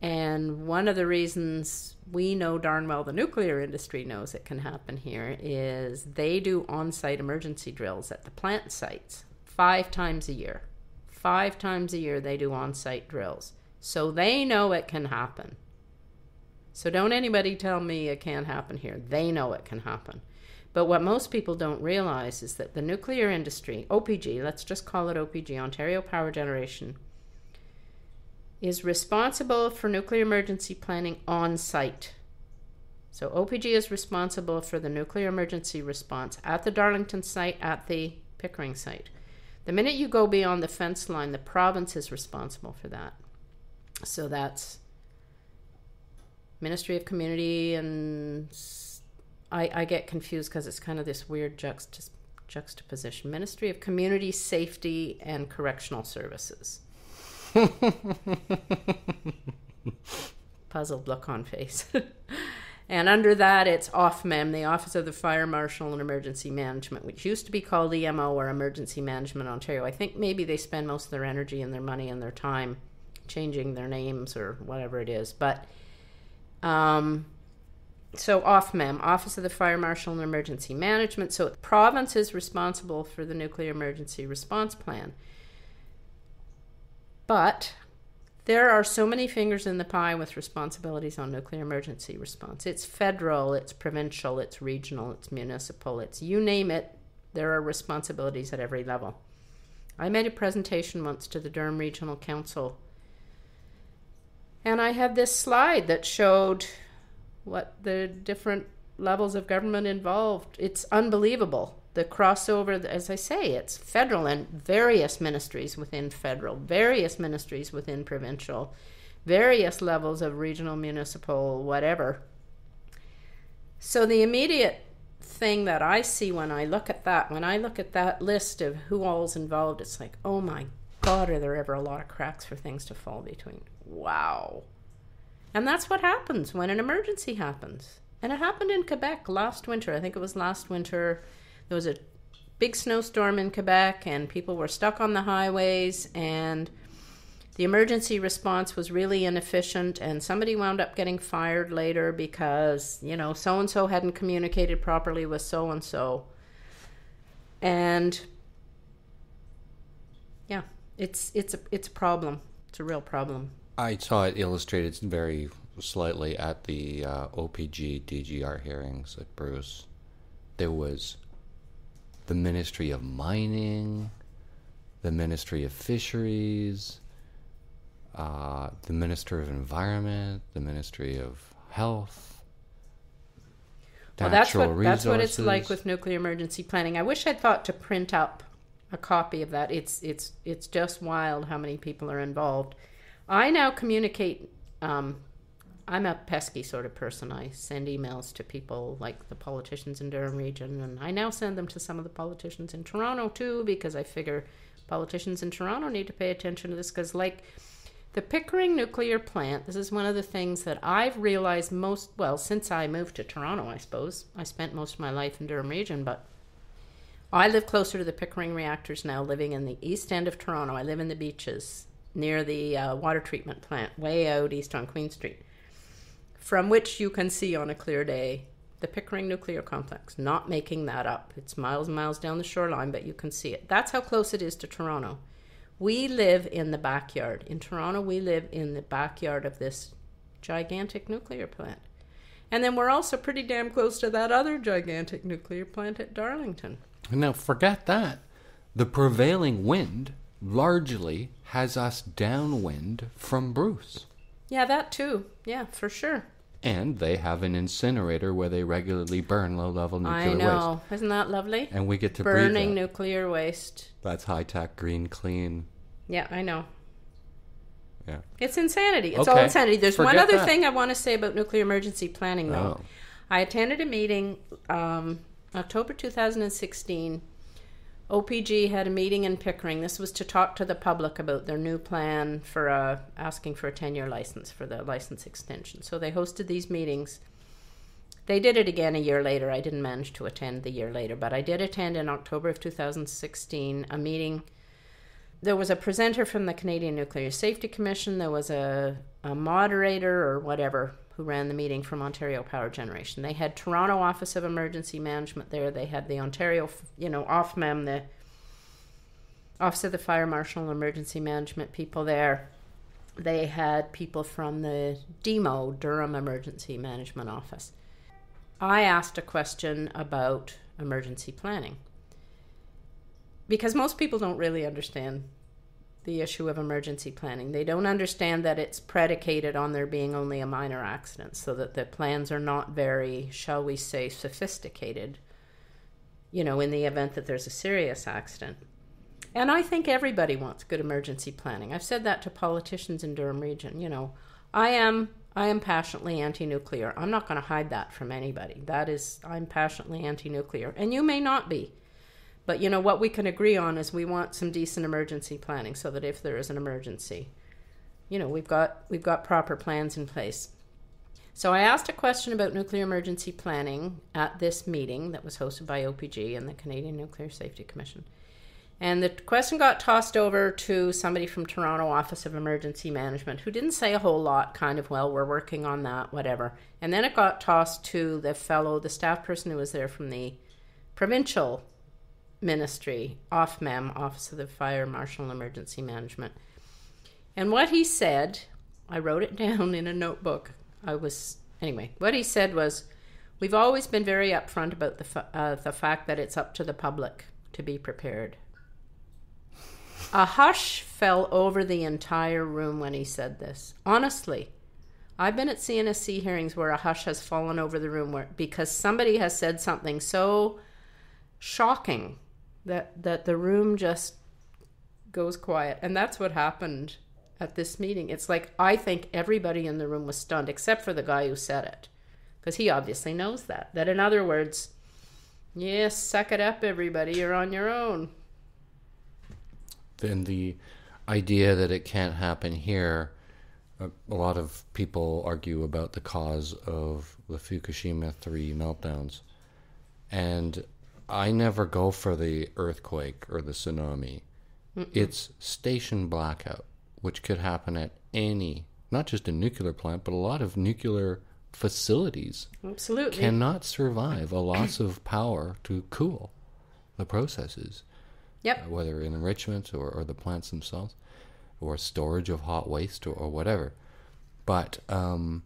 And one of the reasons we know darn well the nuclear industry knows it can happen here is they do on-site emergency drills at the plant sites five times a year. Five times a year they do on-site drills. So they know it can happen. So don't anybody tell me it can't happen here. They know it can happen. But what most people don't realize is that the nuclear industry, O P G, let's just call it O P G, Ontario Power Generation, is responsible for nuclear emergency planning on-site. So O P G is responsible for the nuclear emergency response at the Darlington site, at the Pickering site. The minute you go beyond the fence line, the province is responsible for that. So that's Ministry of Community, and I, I get confused because it's kind of this weird juxtap- juxtaposition. Ministry of Community Safety and Correctional Services. Puzzled look on face. And under that, it's O F M A M, the Office of the Fire Marshal and Emergency Management, which used to be called E M O or Emergency Management Ontario. I think maybe they spend most of their energy and their money and their time changing their names or whatever it is. But um, so O F M A M, Office of the Fire Marshal and Emergency Management. So the province is responsible for the Nuclear Emergency Response Plan. But there are so many fingers in the pie with responsibilities on nuclear emergency response. It's federal, it's provincial, it's regional, it's municipal, it's you name it. There are responsibilities at every level. I made a presentation once to the Durham Regional Council, and I had this slide that showed what the different levels of government involved. It's unbelievable. The crossover, as I say, it's federal and various ministries within federal, various ministries within provincial, various levels of regional, municipal, whatever. So the immediate thing that I see when I look at that, when I look at that list of who all's involved, it's like, oh my God, are there ever a lot of cracks for things to fall between? Wow. And that's what happens when an emergency happens. And it happened in Quebec last winter. I think it was last winter. There was a big snowstorm in Quebec, and people were stuck on the highways, and the emergency response was really inefficient, and somebody wound up getting fired later because, you know, so-and-so hadn't communicated properly with so-and-so. And yeah, it's it's a it's a problem. It's a real problem. I saw it illustrated very slightly at the uh, O P G D G R hearings at Bruce. There was the Ministry of Mining, the Ministry of Fisheries, Uh, the Minister of Environment, the Ministry of Health, well, natural that's what, resources. That's what it's like with nuclear emergency planning. I wish I'd thought to print up a copy of that. It's it's it's just wild how many people are involved. I now communicate. Um, I'm a pesky sort of person. I send emails to people like the politicians in Durham Region, and I now send them to some of the politicians in Toronto too, because I figure politicians in Toronto need to pay attention to this, because like the Pickering nuclear plant, this is one of the things that I've realized most, well, since I moved to Toronto, I suppose. I spent most of my life in Durham Region, but I live closer to the Pickering reactors now, living in the east end of Toronto. I live in the beaches near the uh, water treatment plant, way out east on Queen Street, from which you can see on a clear day the Pickering nuclear complex. Not making that up. It's miles and miles down the shoreline, but you can see it. That's how close it is to Toronto. We live in the backyard. In Toronto, we live in the backyard of this gigantic nuclear plant. And then we're also pretty damn close to that other gigantic nuclear plant at Darlington. Now, forget that. The prevailing wind largely has us downwind from Bruce. Yeah, that too. Yeah, for sure. And they have an incinerator where they regularly burn low-level nuclear waste. I know. Waste. Isn't that lovely? And we get to Burning breathe Burning nuclear waste. That's high-tech, green, clean. Yeah, I know. Yeah. It's insanity. It's okay. all insanity. There's Forget one other that. thing I want to say about nuclear emergency planning, though. Oh. I attended a meeting um, October two thousand sixteen. O P G had a meeting in Pickering. This was to talk to the public about their new plan for uh, asking for a ten-year license, for the license extension. So they hosted these meetings. They did it again a year later. I didn't manage to attend the year later, but I did attend in October of two thousand sixteen a meeting. There was a presenter from the Canadian Nuclear Safety Commission. There was a, a moderator or whatever who ran the meeting from Ontario Power Generation. They had Toronto Office of Emergency Management there. They had the Ontario, you know, O F M E M, the Office of the Fire Marshal and Emergency Management people there. They had people from the D M O, Durham Emergency Management Office. I asked a question about emergency planning, because most people don't really understand the issue of emergency planning. They don't understand that it's predicated on there being only a minor accident, so that the plans are not very, shall we say, sophisticated, you know, in the event that there's a serious accident. And I think everybody wants good emergency planning. I've said that to politicians in Durham Region. You know, I am I am passionately anti-nuclear. I'm not going to hide that from anybody. That is, I'm passionately anti-nuclear. And you may not be. But, you know, what we can agree on is we want some decent emergency planning, so that if there is an emergency, you know, we've got we've got proper plans in place. So I asked a question about nuclear emergency planning at this meeting that was hosted by O P G and the Canadian Nuclear Safety Commission. And the question got tossed over to somebody from Toronto Office of Emergency Management, who didn't say a whole lot, kind of, well, we're working on that, whatever. And then it got tossed to the fellow, the staff person who was there from the provincial ministry, O F M E M, Office of the Fire Marshal and Emergency Management. And what he said, I wrote it down in a notebook. I was, anyway, what he said was, we've always been very upfront about the, uh, the fact that it's up to the public to be prepared. A hush fell over the entire room when he said this. Honestly, I've been at C N S C hearings where a hush has fallen over the room where, because somebody has said something so shocking that that the room just goes quiet. And that's what happened at this meeting. It's like, I think everybody in the room was stunned, except for the guy who said it, because he obviously knows that. That, in other words, yes, yeah, suck it up, everybody. You're on your own. Then the idea that it can't happen here, a, a lot of people argue about the cause of the Fukushima three meltdowns. And I never go for the earthquake or the tsunami. Mm-mm. It's station blackout, which could happen at any, not just a nuclear plant, but a lot of nuclear facilities. Absolutely. Cannot survive a loss of power to cool the processes. Yep. Uh, whether in enrichment or, or the plants themselves, or storage of hot waste, or, or whatever. But um,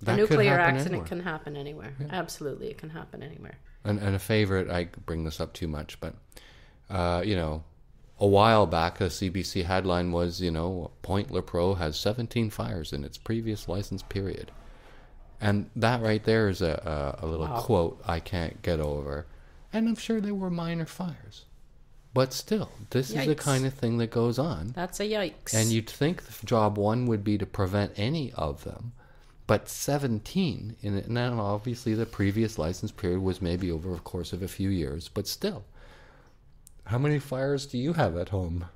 that a nuclear accident anywhere. Can happen anywhere. Yeah. Absolutely, it can happen anywhere. And, and a favorite, I bring this up too much, but, uh, you know, a while back, a C B C headline was, you know, Point Lepreau has seventeen fires in its previous license period. And that right there is a, a, a little wow. quote I can't get over. And I'm sure there were minor fires. But still, this yikes. Is the kind of thing that goes on. That's a yikes. And you'd think job one would be to prevent any of them. But seventeen, in it, now obviously the previous license period was maybe over the course of a few years, but still. How many fires do you have at home?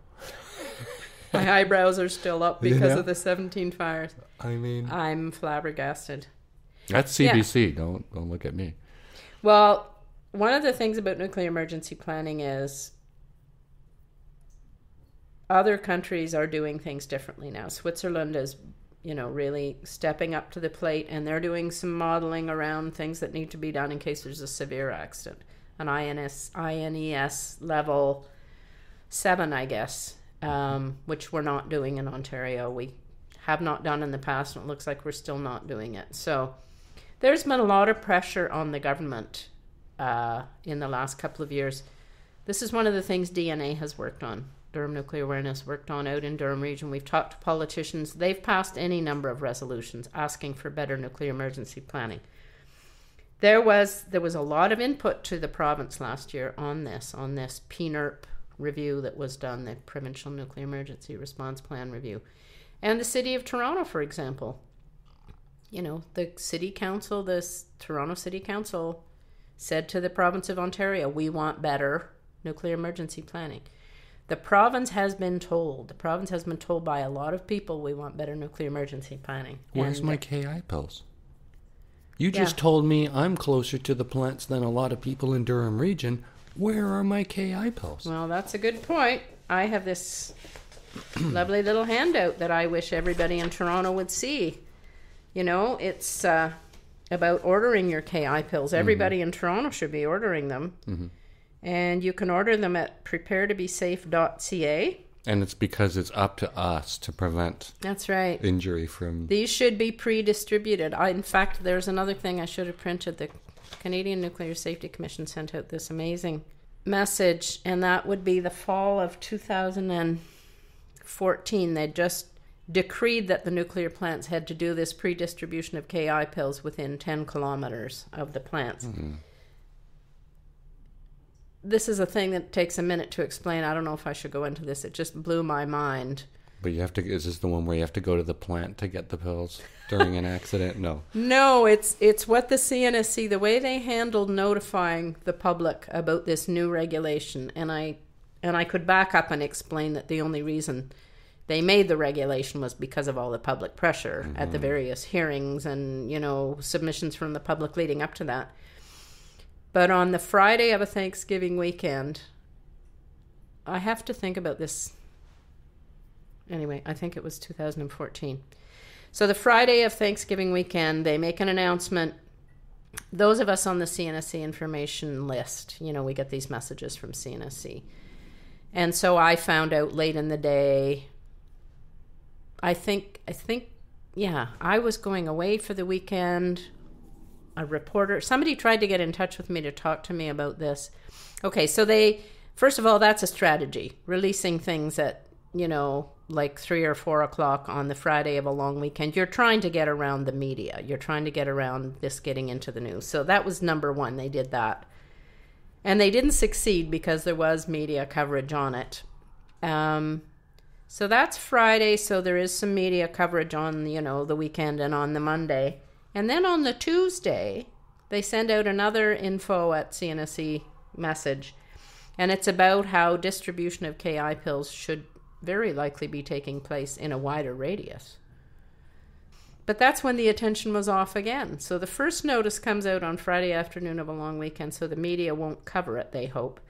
My eyebrows are still up because yeah. of the seventeen fires. I mean... I'm flabbergasted. That's C B C. Yeah. Don't, don't look at me. Well, one of the things about nuclear emergency planning is other countries are doing things differently now. Switzerland is... you know, really stepping up to the plate, and they're doing some modeling around things that need to be done in case there's a severe accident. An I N S, I N E S level seven, I guess, um, which we're not doing in Ontario. We have not done in the past, and it looks like we're still not doing it. So there's been a lot of pressure on the government uh, in the last couple of years. This is one of the things D N A has worked on. Durham Nuclear Awareness worked on out in Durham Region. We've talked to politicians. They've passed any number of resolutions asking for better nuclear emergency planning. There was there was a lot of input to the province last year on this, on this P N E R P review that was done, the Provincial Nuclear Emergency Response Plan review. And the City of Toronto, for example. You know, the City Council, the Toronto City Council said to the province of Ontario, we want better nuclear emergency planning. The province has been told, the province has been told by a lot of people, we want better nuclear emergency planning. Where's and, my K I pills? You yeah. just told me I'm closer to the plants than a lot of people in Durham Region. Where are my K I pills? Well, that's a good point. I have this lovely little handout that I wish everybody in Toronto would see. You know, it's uh, about ordering your K I pills. Everybody mm-hmm. in Toronto should be ordering them. Mm-hmm. And you can order them at prepare to be safe dot c a. And it's because it's up to us to prevent that's right. injury from... These should be pre-distributed. I, in fact, there's another thing I should have printed. The Canadian Nuclear Safety Commission sent out this amazing message, and that would be the fall of two thousand fourteen. They just decreed that the nuclear plants had to do this pre-distribution of K I pills within ten kilometers of the plants. Mm-hmm. This is a thing that takes a minute to explain. I don't know if I should go into this. It just blew my mind. But you have to, is this the one where you have to go to the plant to get the pills during an accident? No. No, it's it's what the C N S C, the way they handled notifying the public about this new regulation. And I and I could back up and explain that the only reason they made the regulation was because of all the public pressure mm-hmm. at the various hearings and, you know, submissions from the public leading up to that. But on the Friday of a Thanksgiving weekend, I have to think about this. Anyway, I think it was two thousand fourteen. So the Friday of Thanksgiving weekend, they make an announcement. Those of us on the C N S C information list, you know, we get these messages from C N S C. And so I found out late in the day, I think, I think, yeah, I was going away for the weekend. A reporter, somebody tried to get in touch with me to talk to me about this. Okay, so they, first of all, that's a strategy, releasing things at, you know, like three or four o'clock on the Friday of a long weekend. You're trying to get around the media. You're trying to get around this getting into the news. So that was number one. They did that. And they didn't succeed because there was media coverage on it. Um, So that's Friday, so there is some media coverage on, you know, the weekend and on the Monday. And then on the Tuesday, they send out another info at C N S C message, and it's about how distribution of K I pills should very likely be taking place in a wider radius. But that's when the attention was off again. So the first notice comes out on Friday afternoon of a long weekend, so the media won't cover it, they hope.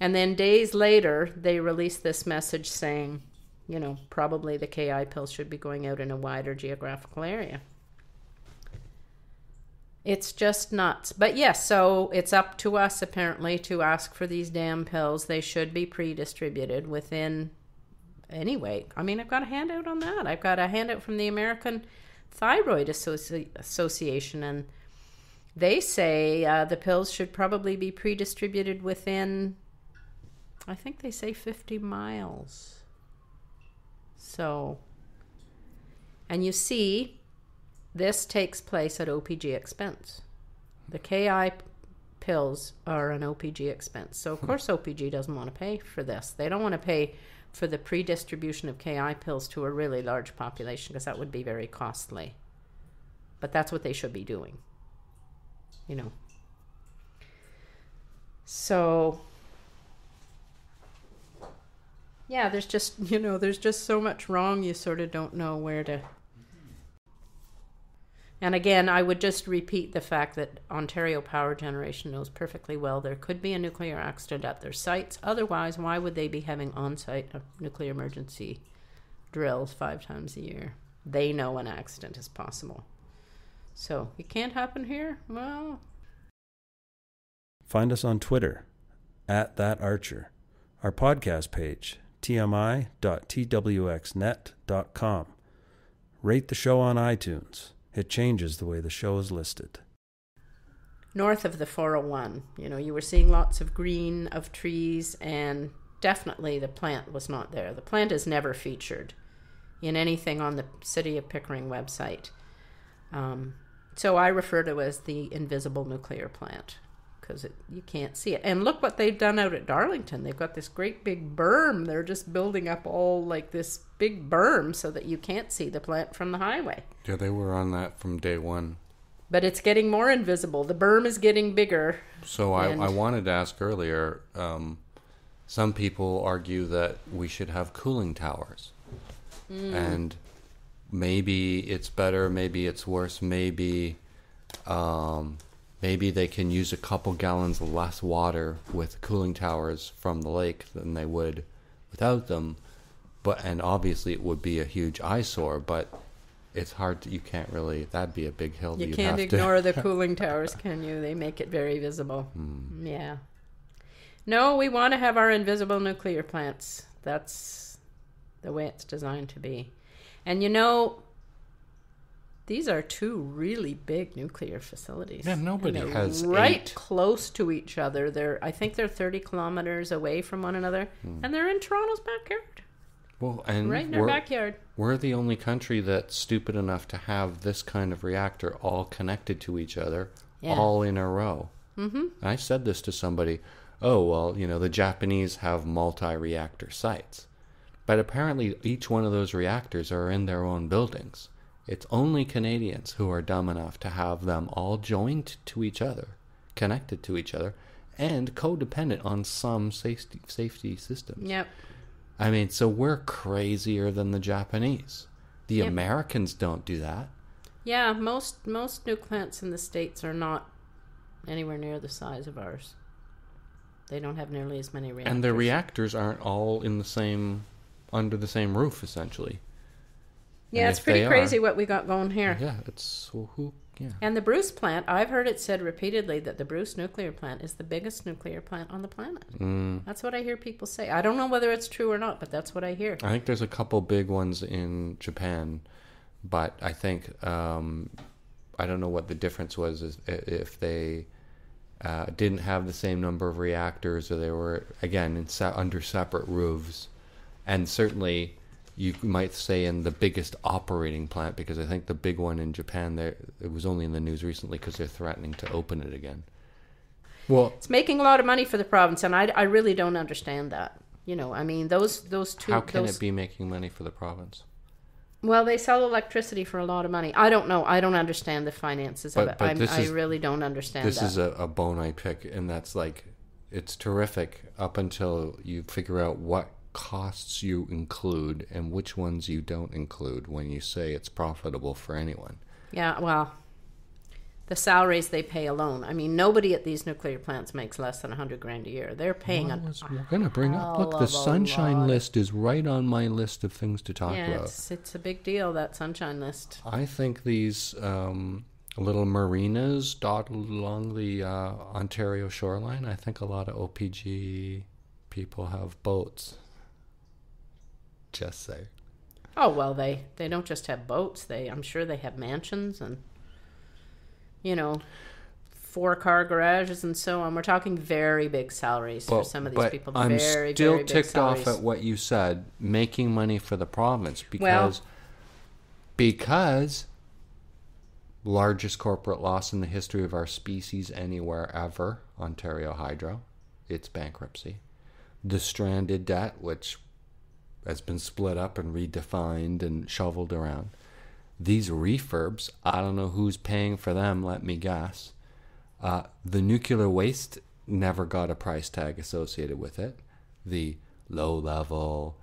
And then days later, they release this message saying, you know, probably the K I pills should be going out in a wider geographical area. It's just nuts. But yes, so it's up to us apparently to ask for these damn pills. They should be pre-distributed within, anyway. I mean, I've got a handout on that. I've got a handout from the American Thyroid Associ- Association, and they say uh, the pills should probably be pre-distributed within, I think they say fifty miles. So, and you see, this takes place at O P G expense. The K I pills are an O P G expense. So, of course, O P G doesn't want to pay for this. They don't want to pay for the pre-distribution of K I pills to a really large population, because that would be very costly. But that's what they should be doing, you know. So, yeah, there's just, you know, there's just so much wrong, you sort of don't know where to... And again, I would just repeat the fact that Ontario Power Generation knows perfectly well there could be a nuclear accident at their sites. Otherwise, why would they be having on-site nuclear emergency drills five times a year? They know an accident is possible. So, it can't happen here? Well. Find us on Twitter, at That Archer. Our podcast page, t m i dot t w x net dot com. Rate the show on iTunes. It changes the way the show is listed. North of the four oh one, you know, you were seeing lots of green, of trees, and definitely the plant was not there. The plant is never featured in anything on the City of Pickering website. Um, so I refer to it as the invisible nuclear plant, because you can't see it. And look what they've done out at Darlington. They've got this great big berm. They're just building up all like this big berm so that you can't see the plant from the highway. Yeah, they were on that from day one. But it's getting more invisible. The berm is getting bigger. So I, I wanted to ask earlier, um, some people argue that we should have cooling towers. Mm. And maybe it's better, maybe it's worse, maybe... Um, Maybe they can use a couple gallons less water with cooling towers from the lake than they would without them. But and obviously it would be a huge eyesore, but it's hard to, you can't really, that'd be a big hill. You can't ignore the cooling towers, can you? They make it very visible. Mm. Yeah. No, we want to have our invisible nuclear plants. That's the way it's designed to be. And you know... These are two really big nuclear facilities. Yeah, nobody has right eight. Close to each other. They're, I think they're thirty kilometers away from one another, mm. and they're in Toronto's backyard. Well, and right in our backyard. We're the only country that's stupid enough to have this kind of reactor all connected to each other, yeah. all in a row. Mm-hmm. I said this to somebody. Oh, well, you know, the Japanese have multi-reactor sites. But apparently each one of those reactors are in their own buildings. It's only Canadians who are dumb enough to have them all joined to each other, connected to each other, and codependent on some safety safety systems. Yep. I mean, so we're crazier than the Japanese. The yep. Americans don't do that. Yeah, most most nuke plants in the States are not anywhere near the size of ours. They don't have nearly as many reactors. And the reactors aren't all in the same, under the same roof, essentially. Yeah, and it's pretty crazy are, what we got going here. Yeah, it's... Who, yeah. And the Bruce plant, I've heard it said repeatedly that the Bruce nuclear plant is the biggest nuclear plant on the planet. Mm. That's what I hear people say. I don't know whether it's true or not, but that's what I hear. I think there's a couple big ones in Japan, but I think... Um, I don't know what the difference was is if they uh, didn't have the same number of reactors or they were, again, in se- under separate roofs. And certainly... You might say in the biggest operating plant, because I think the big one in Japan, there it was only in the news recently because they're threatening to open it again. Well, it's making a lot of money for the province, and I, I really don't understand that. You know, I mean, those those two. How can those... it be making money for the province? Well, they sell electricity for a lot of money. I don't know. I don't understand the finances but, of it. But this is, I really don't understand. This that. is a, a bone I pick, and that's like, it's terrific up until you figure out what costs you include and which ones you don't include when you say it's profitable for anyone. Yeah, well, the salaries they pay alone. I mean, nobody at these nuclear plants makes less than a hundred grand a year. They're paying. Well, was, a, we're going to bring up. Look, the sunshine lot. list is right on my list of things to talk yeah, about. It's, it's a big deal, that sunshine list. I think these um, little marinas dotted along the uh, Ontario shoreline. I think a lot of O P G people have boats. Just say. Oh well, they they don't just have boats. They I'm sure they have mansions and. You know, four-car garages and so on. We're talking very big salaries but, for some of these but people. But I'm very, still very ticked salaries. off at what you said, making money for the province, because well, because largest corporate loss in the history of our species anywhere ever, Ontario Hydro, its bankruptcy. The stranded debt, which has been split up and redefined and shoveled around. These refurbs, I don't know who's paying for them, let me guess. Uh, the nuclear waste never got a price tag associated with it. The low-level,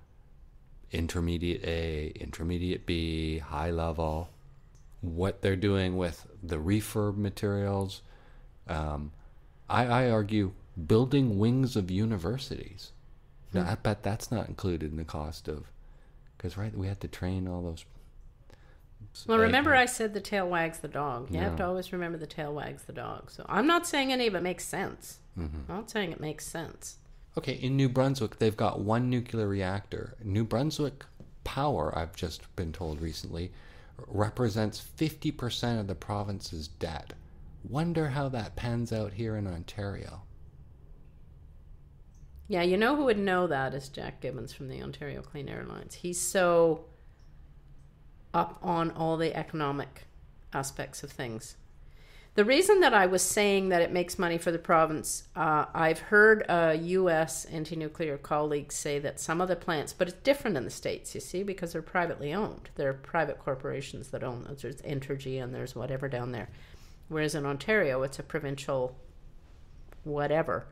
intermediate A, intermediate B, high-level, what they're doing with the refurb materials. Um, I, I argue building wings of universities. Hmm. Now, I bet that's not included in the cost of... Because, right, we had to train all those... Well, remember I said the tail wags the dog. You yeah. have to always remember the tail wags the dog. So I'm not saying any of it makes sense. Mm-hmm. I'm not saying it makes sense. Okay, in New Brunswick, they've got one nuclear reactor. New Brunswick Power, I've just been told recently, represents fifty percent of the province's debt. Wonder how that pans out here in Ontario. Yeah, you know who would know that is Jack Gibbons from the Ontario Clean Air Alliance. He's so... up on all the economic aspects of things. The reason that I was saying that it makes money for the province, uh, I've heard a U S anti-nuclear colleague say that some of the plants, but it's different in the States, you see, because they're privately owned. There are private corporations that own those. There's Entergy and there's whatever down there. Whereas in Ontario, it's a provincial whatever.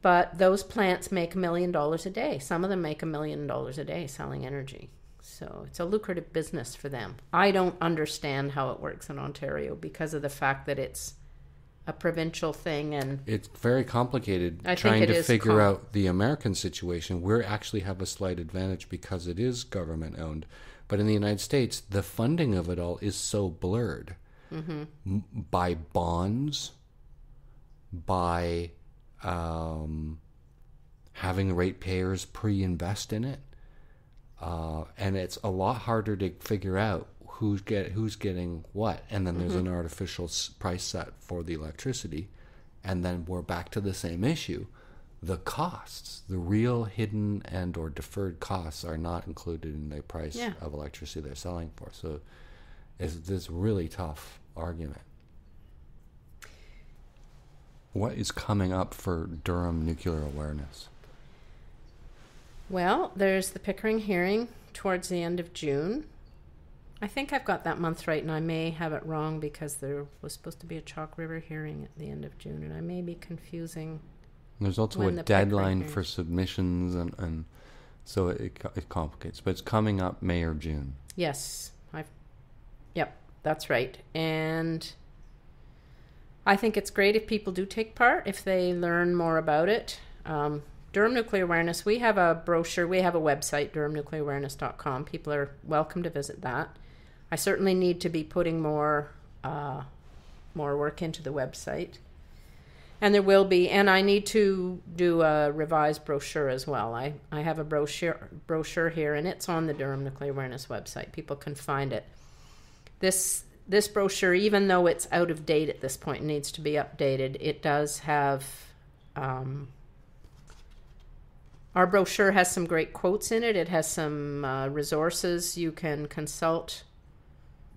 But those plants make a million dollars a day. Some of them make a million dollars a day selling energy. So it's a lucrative business for them. I don't understand how it works in Ontario because of the fact that it's a provincial thing. And it's very complicated I trying to figure out the American situation. We actually have a slight advantage because it is government owned. But in the United States, the funding of it all is so blurred mm-hmm. by bonds, by um, having ratepayers pre-invest in it. Uh, and it's a lot harder to figure out who's get who's getting what, and then there's mm-hmm. an artificial price set for the electricity, and then we're back to the same issue: the costs, the real hidden and or deferred costs, are not included in the price yeah. of electricity they're selling for. So, it's this really tough argument. What is coming up for Durham Nuclear Awareness? Well, there's the Pickering hearing towards the end of June. I think I've got that month right, and I may have it wrong because there was supposed to be a Chalk River hearing at the end of June, and I may be confusing. There's also a deadline for submissions, and, and so it, it complicates. But it's coming up May or June. Yes. I've, yep, that's right. And... I think it's great if people do take part, if they learn more about it. Um... Durham Nuclear Awareness, we have a brochure, we have a website, durham nuclear awareness dot com. People are welcome to visit that. I certainly need to be putting more uh, more work into the website. And there will be, and I need to do a revised brochure as well. I, I have a brochure, brochure here, and it's on the Durham Nuclear Awareness website. People can find it. This, this brochure, even though it's out of date at this point, needs to be updated. It does have... Um, Our brochure has some great quotes in it. It has some uh, resources you can consult: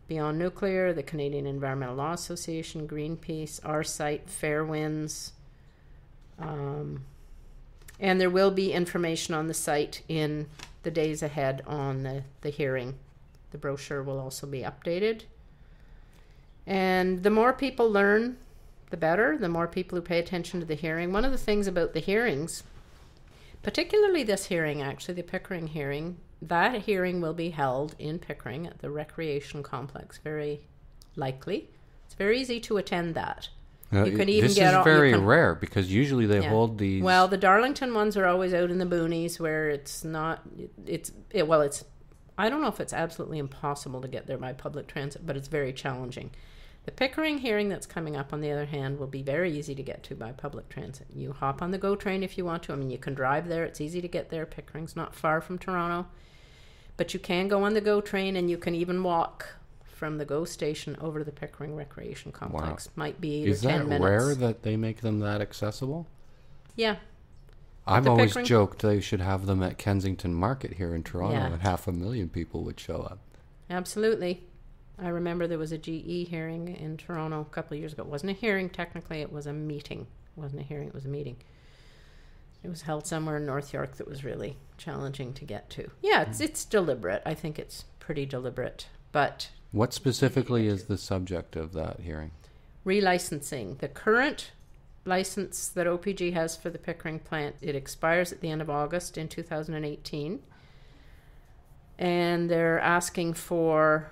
Beyond Nuclear, the Canadian Environmental Law Association, Greenpeace, our site, Fair Winds, um, And there will be information on the site in the days ahead on the, the hearing. The brochure will also be updated. And the more people learn, the better. The more people who pay attention to the hearing. One of the things about the hearings, particularly this hearing actually, the Pickering hearing, that hearing will be held in Pickering at the recreation complex, very likely. It's very easy to attend that. Uh, you can even this get is on, very you can, rare because usually they yeah. hold these. Well, the Darlington ones are always out in the boonies where it's not. It's it, well, it's. I don't know if it's absolutely impossible to get there by public transit, but it's very challenging. The Pickering hearing that's coming up, on the other hand, will be very easy to get to by public transit. You hop on the GO train if you want to. I mean, you can drive there. It's easy to get there. Pickering's not far from Toronto. But you can go on the GO train, and you can even walk from the GO station over to the Pickering Recreation Complex. Wow. Might be Is ten minutes. Is that rare that they make them that accessible? Yeah. I've always Pickering... joked they should have them at Kensington Market here in Toronto, yeah. and half a million people would show up. Absolutely. I remember there was a G E hearing in Toronto a couple of years ago. It wasn't a hearing, technically. It was a meeting. It wasn't a hearing. It was a meeting. It was held somewhere in North York that was really challenging to get to. Yeah, it's, it's deliberate. I think it's pretty deliberate. But what specifically is the subject of that hearing? Relicensing. The current license that O P G has for the Pickering plant, it expires at the end of August in two thousand eighteen. And they're asking for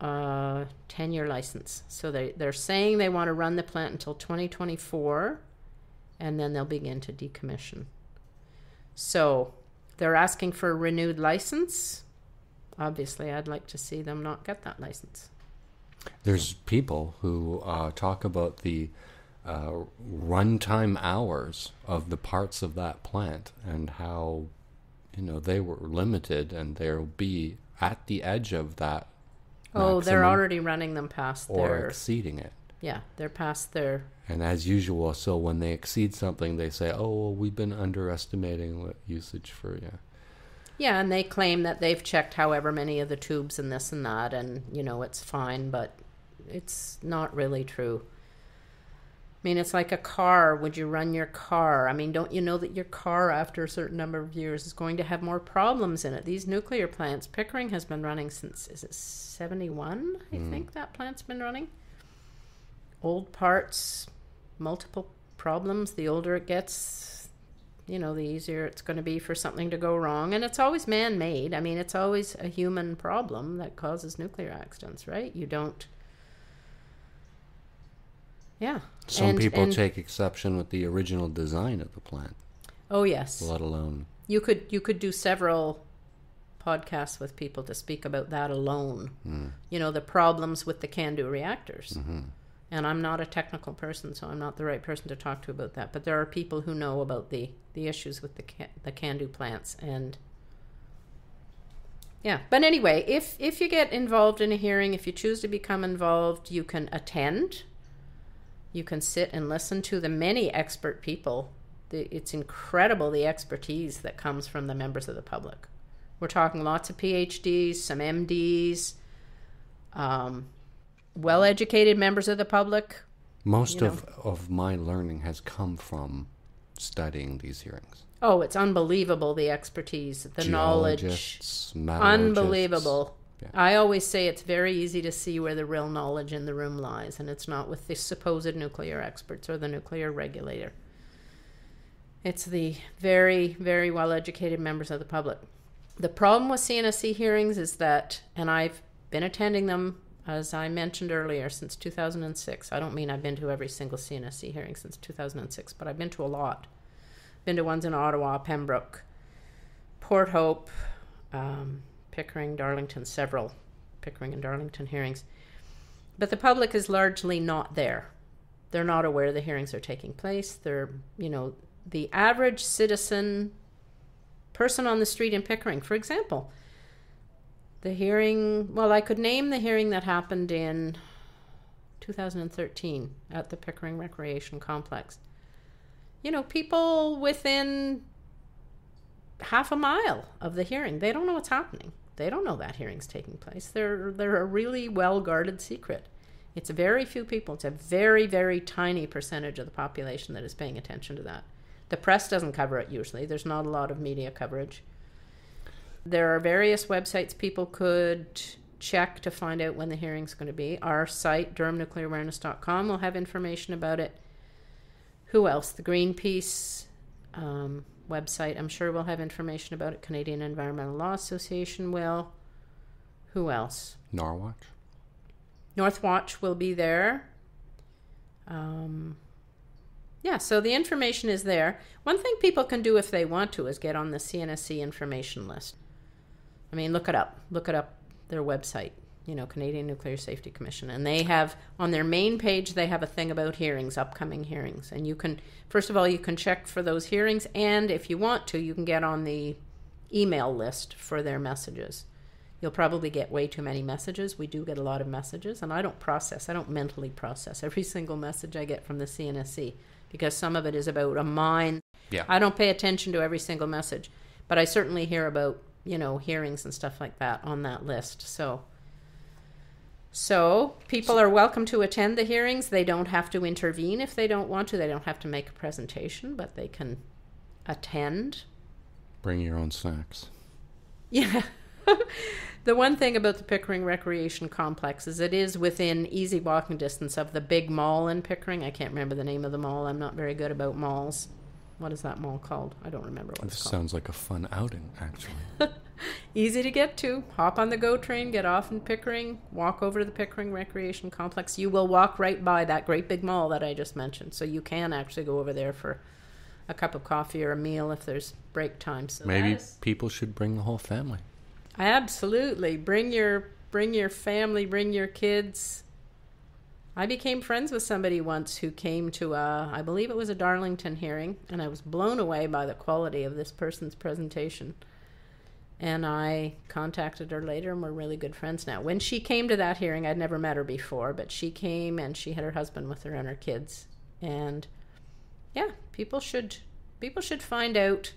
a ten-year license. So they, they're saying they want to run the plant until twenty twenty-four, and then they'll begin to decommission. So they're asking for a renewed license. Obviously, I'd like to see them not get that license. There's people who uh, talk about the uh, runtime hours of the parts of that plant and how, you know, they were limited, and they'll be at the edge of that. Oh, they're already running them past their... Or exceeding it. Yeah, they're past their... And as usual, so when they exceed something, they say, oh, well, we've been underestimating usage for, yeah. Yeah, and they claim that they've checked however many of the tubes and this and that, and, you know, it's fine, but it's not really true. I mean, it's like a car. Would you run your car? I mean, don't you know that your car after a certain number of years is going to have more problems in it? These nuclear plants, Pickering has been running since, is it seventy-one? I mm. think that plant's been running. Old parts, multiple problems. The older it gets, you know, the easier it's going to be for something to go wrong. And it's always man-made. I mean, it's always a human problem that causes nuclear accidents, right? You don't... Yeah. Some and, people and, take exception with the original design of the plant. Oh, yes. Let alone... You could you could do several podcasts with people to speak about that alone. Mm. You know, the problems with the CANDU reactors. Mm-hmm. And I'm not a technical person, so I'm not the right person to talk to about that. But there are people who know about the, the issues with the the CANDU plants. And yeah. But anyway, if if you get involved in a hearing, if you choose to become involved, you can attend. You can sit and listen to the many expert people. It's incredible the expertise that comes from the members of the public. We're talking lots of P H Ds, some M Ds, um, well-educated members of the public. Most of, of my learning has come from studying these hearings. Oh, it's unbelievable, the expertise, the knowledge. Unbelievable. Yeah. I always say it's very easy to see where the real knowledge in the room lies, and it's not with the supposed nuclear experts or the nuclear regulator. It's the very, very well-educated members of the public. The problem with C N S C hearings is that, and I've been attending them, as I mentioned earlier, since two thousand six. I don't mean I've been to every single C N S C hearing since two thousand six, but I've been to a lot. Been to ones in Ottawa, Pembroke, Port Hope, um... Pickering, Darlington, several Pickering and Darlington hearings. But the public is largely not there. They're not aware the hearings are taking place. They're, you know, the average citizen, person on the street in Pickering, for example. The hearing, well, I could name the hearing that happened in two thousand thirteen at the Pickering Recreation Complex. You know, people within half a mile of the hearing, they don't know what's happening. They don't know that hearing's taking place. They're, they're a really well-guarded secret. It's very few people. It's a very, very tiny percentage of the population that is paying attention to that. The press doesn't cover it usually. There's not a lot of media coverage. There are various websites people could check to find out when the hearing's going to be. Our site, durham nuclear awareness dot com, will have information about it. Who else? The Greenpeace um, website, I'm sure, will have information about it. Canadian Environmental Law Association will. Who else? Norwatch. Northwatch will be there. Um, yeah, so the information is there. One thing people can do if they want to is get on the C N S C information list. I mean, look it up. Look it up, their website, you know, Canadian Nuclear Safety Commission. And they have, on their main page, they have a thing about hearings, upcoming hearings. And you can, first of all, you can check for those hearings. And if you want to, you can get on the email list for their messages. You'll probably get way too many messages. We do get a lot of messages, and I don't process, I don't mentally process every single message I get from the C N S C, because some of it is about a mine. Yeah. I don't pay attention to every single message, but I certainly hear about, you know, hearings and stuff like that on that list. So, so people are welcome to attend the hearings. They don't have to intervene if they don't want to. They don't have to make a presentation, but they can attend. Bring your own snacks. Yeah. The one thing about the Pickering Recreation Complex is it is within easy walking distance of the big mall in Pickering. I can't remember the name of the mall. I'm not very good about malls. What is that mall called? I don't remember what this it's called. This sounds like a fun outing, actually. Easy to get to. Hop on the GO train, get off in Pickering, walk over to the Pickering Recreation Complex. You will walk right by that great big mall that I just mentioned. So you can actually go over there for a cup of coffee or a meal if there's break time. So maybe is... people should bring the whole family. Absolutely. Bring your bring your family, bring your kids. I became friends with somebody once who came to a, I believe it was a Darlington hearing, and I was blown away by the quality of this person's presentation. And I contacted her later, and we're really good friends now. When she came to that hearing, I'd never met her before, but she came and she had her husband with her and her kids. And yeah, people should people should find out.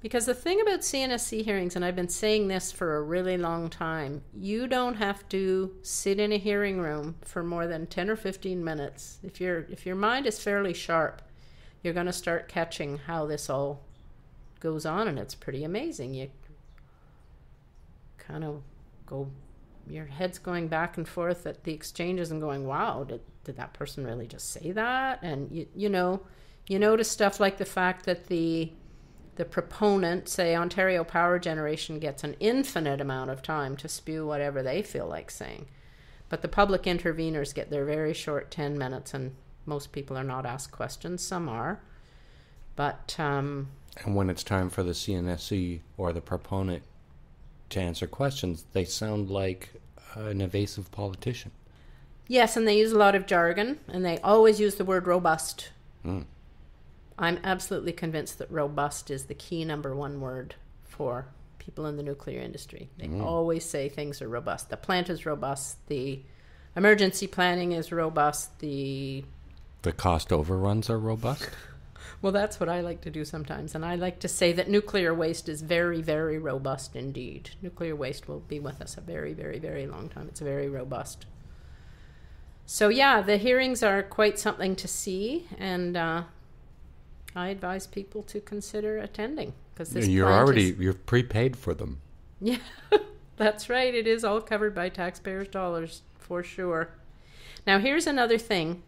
Because the thing about C N S C hearings, and I've been saying this for a really long time, you don't have to sit in a hearing room for more than ten or fifteen minutes. If you're, if your mind is fairly sharp, you're going to start catching how this all goes on, and it's pretty amazing. You kind of go, your head's going back and forth at the exchanges and going, wow, did, did that person really just say that? And, you, you know, you notice stuff like the fact that the... the proponent, say Ontario Power Generation, gets an infinite amount of time to spew whatever they feel like saying. But the public interveners get their very short ten minutes, and most people are not asked questions. Some are. But um, and when it's time for the C N S C or the proponent to answer questions, they sound like an evasive politician. Yes, and they use a lot of jargon, and they always use the word robust. Mm. I'm absolutely convinced that robust is the key number one word for people in the nuclear industry. They mm. always say things are robust. The plant is robust. The emergency planning is robust. The the cost overruns are robust. Well, that's what I like to do sometimes. And I like to say that nuclear waste is very, very robust indeed. Nuclear waste will be with us a very, very, very long time. It's very robust. So, yeah, the hearings are quite something to see. And... Uh, I advise people to consider attending, because this you're already is, you're prepaid for them. Yeah, that's right. It is all covered by taxpayers' dollars for sure. Now, here's another thing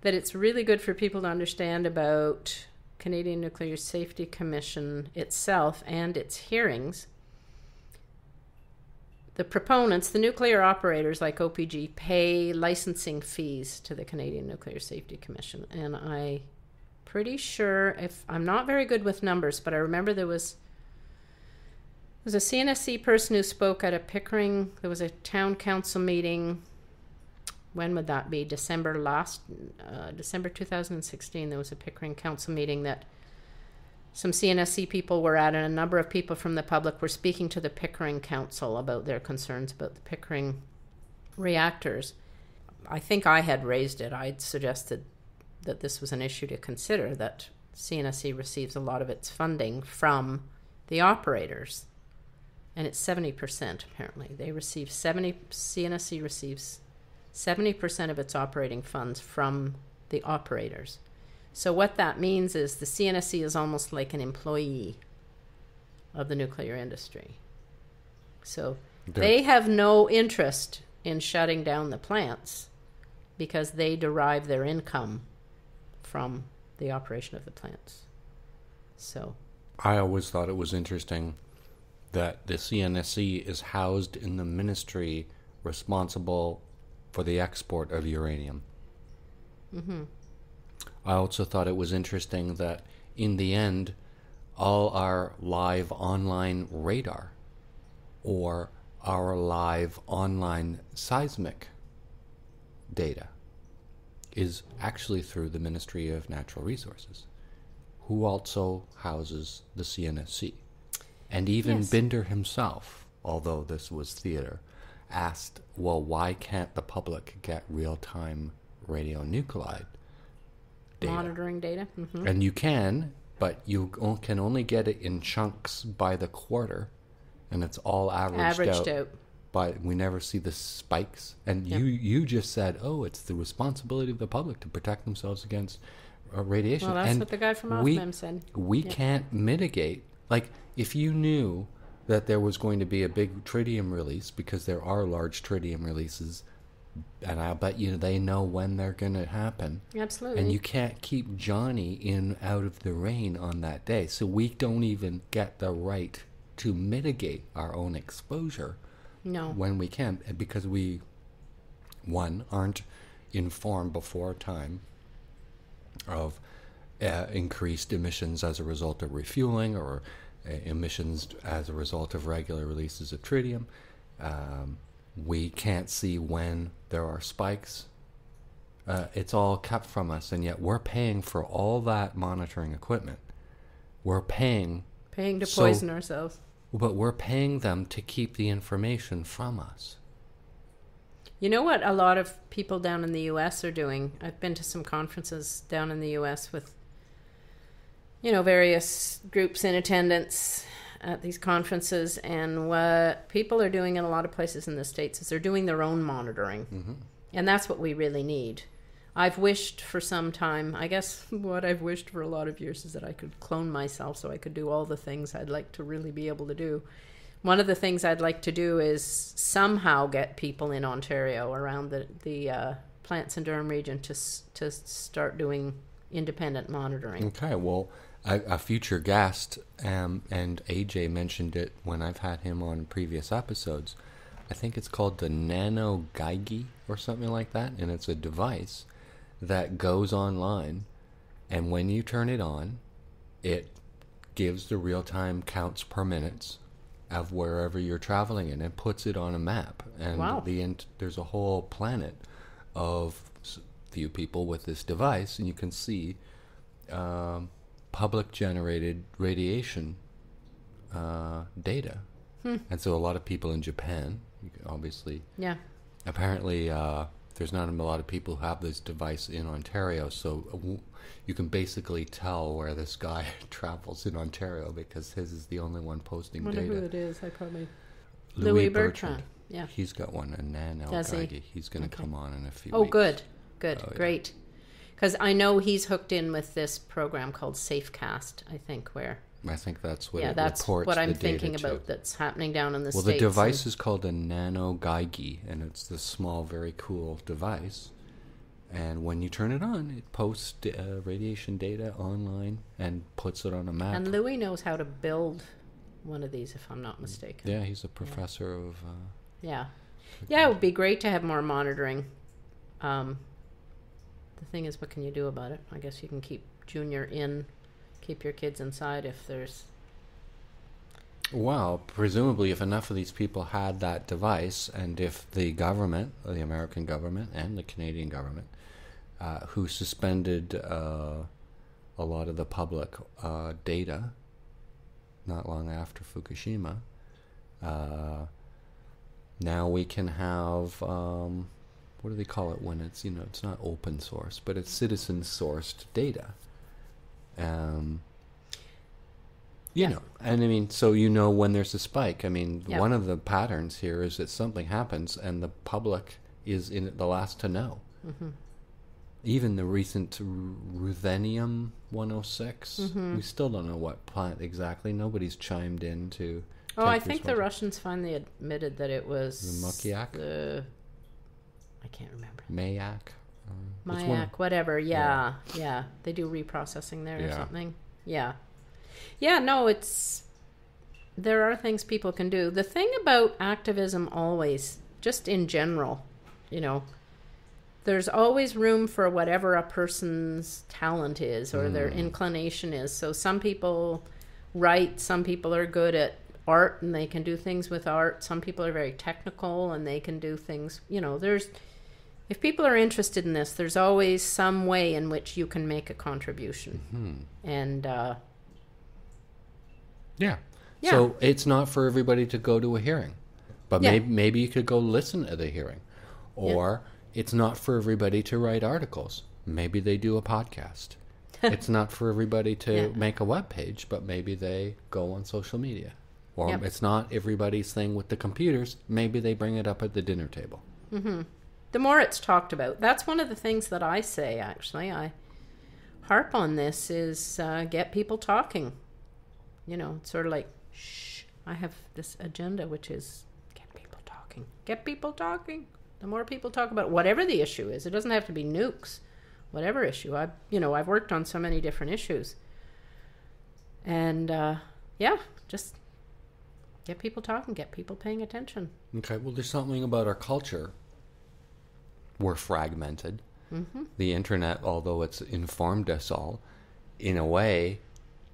that it's really good for people to understand about Canadian Nuclear Safety Commission itself and its hearings. The proponents, the nuclear operators like O P G, pay licensing fees to the Canadian Nuclear Safety Commission, and I. Pretty sure, if I'm not very good with numbers, but I remember there was there was a C N S C person who spoke at a Pickering, there was a town council meeting. When would that be? December last, uh, December two thousand sixteen, there was a Pickering council meeting that some C N S C people were at, and a number of people from the public were speaking to the Pickering council about their concerns about the Pickering reactors. I think I had raised it. I'd suggested that this was an issue to consider, that C N S C receives a lot of its funding from the operators, and it's seventy percent apparently. They receive seventy, C N S C receives seventy percent of its operating funds from the operators. So what that means is the C N S C is almost like an employee of the nuclear industry. So They're, they have no interest in shutting down the plants because they derive their income from the operation of the plants. So I always thought it was interesting that the C N S C is housed in the ministry responsible for the export of uranium. Mm-hmm. I also thought it was interesting that in the end, all our live online radar or our live online seismic data is actually through the Ministry of Natural Resources, who also houses the C N S C. And even yes. Binder himself, although this was theater, asked, well, why can't the public get real-time radionuclide data? Monitoring data. Mm-hmm. And you can, but you can only get it in chunks by the quarter, and it's all averaged, averaged out. out. But we never see the spikes. And yep. you, you just said, oh, it's the responsibility of the public to protect themselves against uh, radiation. Well, that's and what the guy from Ofmem said. We yep. can't mitigate. Like, if you knew that there was going to be a big tritium release, because there are large tritium releases, and I'll bet you they know when they're going to happen. Absolutely. And you can't keep Johnny in out of the rain on that day. So we don't even get the right to mitigate our own exposure no. when we can, because we, one, aren't informed before time of uh, increased emissions as a result of refueling or uh, emissions as a result of regular releases of tritium. Um, we can't see when there are spikes. Uh, it's all kept from us, and yet we're paying for all that monitoring equipment. We're paying... Paying to so, poison ourselves. But we're paying them to keep the information from us. You know what a lot of people down in the U S are doing? I've been to some conferences down in the U S with, you know, various groups in attendance at these conferences, and what people are doing in a lot of places in the States is they're doing their own monitoring. Mm-hmm. And that's what we really need. I've wished for some time, I guess what I've wished for a lot of years, is that I could clone myself so I could do all the things I'd like to really be able to do. One of the things I'd like to do is somehow get people in Ontario around the, the uh, plants in Durham region to, to start doing independent monitoring. Okay, well... a future guest, um, and A J mentioned it when I've had him on previous episodes. I think it's called the Nano Geigy or something like that, and it's a device that goes online, and when you turn it on, it gives the real-time counts per minutes of wherever you're traveling in and puts it on a map. And wow. the there's a whole planet of few people with this device, and you can see... Um, public-generated radiation uh, data. Hmm. And so a lot of people in Japan, obviously... Yeah. Apparently, uh, there's not a lot of people who have this device in Ontario, so you can basically tell where this guy travels in Ontario because his is the only one posting data. I wonder data. who it is. I probably... Louis, Louis Bertrand. Bertrand. Yeah. He's got one. And Nan Elgardi. He? He's going to okay. come on in a few oh, weeks. Oh, good. Good. Oh, great. Yeah. Because I know he's hooked in with this program called SafeCast, I think, where... I think that's what yeah, it that's reports what I'm thinking about to. That's happening down in the well, States. Well, the device and... is called a Nano Geigy, and it's this small, very cool device. And when you turn it on, it posts uh, radiation data online and puts it on a map. And Louis knows how to build one of these, if I'm not mistaken. Yeah, he's a professor yeah. of... Uh, yeah. Yeah, it would be great to have more monitoring. Um The thing is, what can you do about it? I guess you can keep Junior in, keep your kids inside if there's... Well, presumably if enough of these people had that device, and if the government, the American government and the Canadian government, uh, who suspended uh, a lot of the public uh, data not long after Fukushima, uh, now we can have... Um, what do they call it when it's, you know, it's not open source, but it's citizen-sourced data. Um, you yeah. know, and I mean, so you know when there's a spike. I mean, yep. one of the patterns here is that something happens and the public is in the last to know. Mm-hmm. even the recent ruthenium one oh six, mm-hmm. we still don't know what plant exactly. Nobody's chimed in to. Oh, I think the Russians finally admitted that it was the Mayak. The I can't remember. Mayak. Uh, Mayak, whatever. Yeah, yeah, yeah. They do reprocessing there yeah. or something. Yeah, yeah. No, it's there are things people can do. The thing about activism, always, just in general, you know. There's always room for whatever a person's talent is or mm. their inclination is. So some people write, some people are good at art and they can do things with art. Some people are very technical and they can do things, you know, there's, if people are interested in this, there's always some way in which you can make a contribution. Mm-hmm. And, uh, yeah. yeah. So it's not for everybody to go to a hearing, but yeah. maybe, maybe you could go listen at a hearing or, yeah. It's not for everybody to write articles. Maybe they do a podcast. It's not for everybody to yeah. make a web page, but maybe they go on social media. Or yep. it's not everybody's thing with the computers. Maybe they bring it up at the dinner table. Mm-hmm. The more it's talked about. That's one of the things that I say, actually. I harp on this is uh, get people talking. You know, it's sort of like, shh, I have this agenda, which is get people talking. Get people talking. The more people talk about whatever the issue is, it doesn't have to be nukes, whatever issue. I, you know, I've worked on so many different issues, and uh, yeah, just get people talking, get people paying attention. Okay. Well, there's something about our culture. We're fragmented. Mm-hmm. The internet, although it's informed us all, in a way,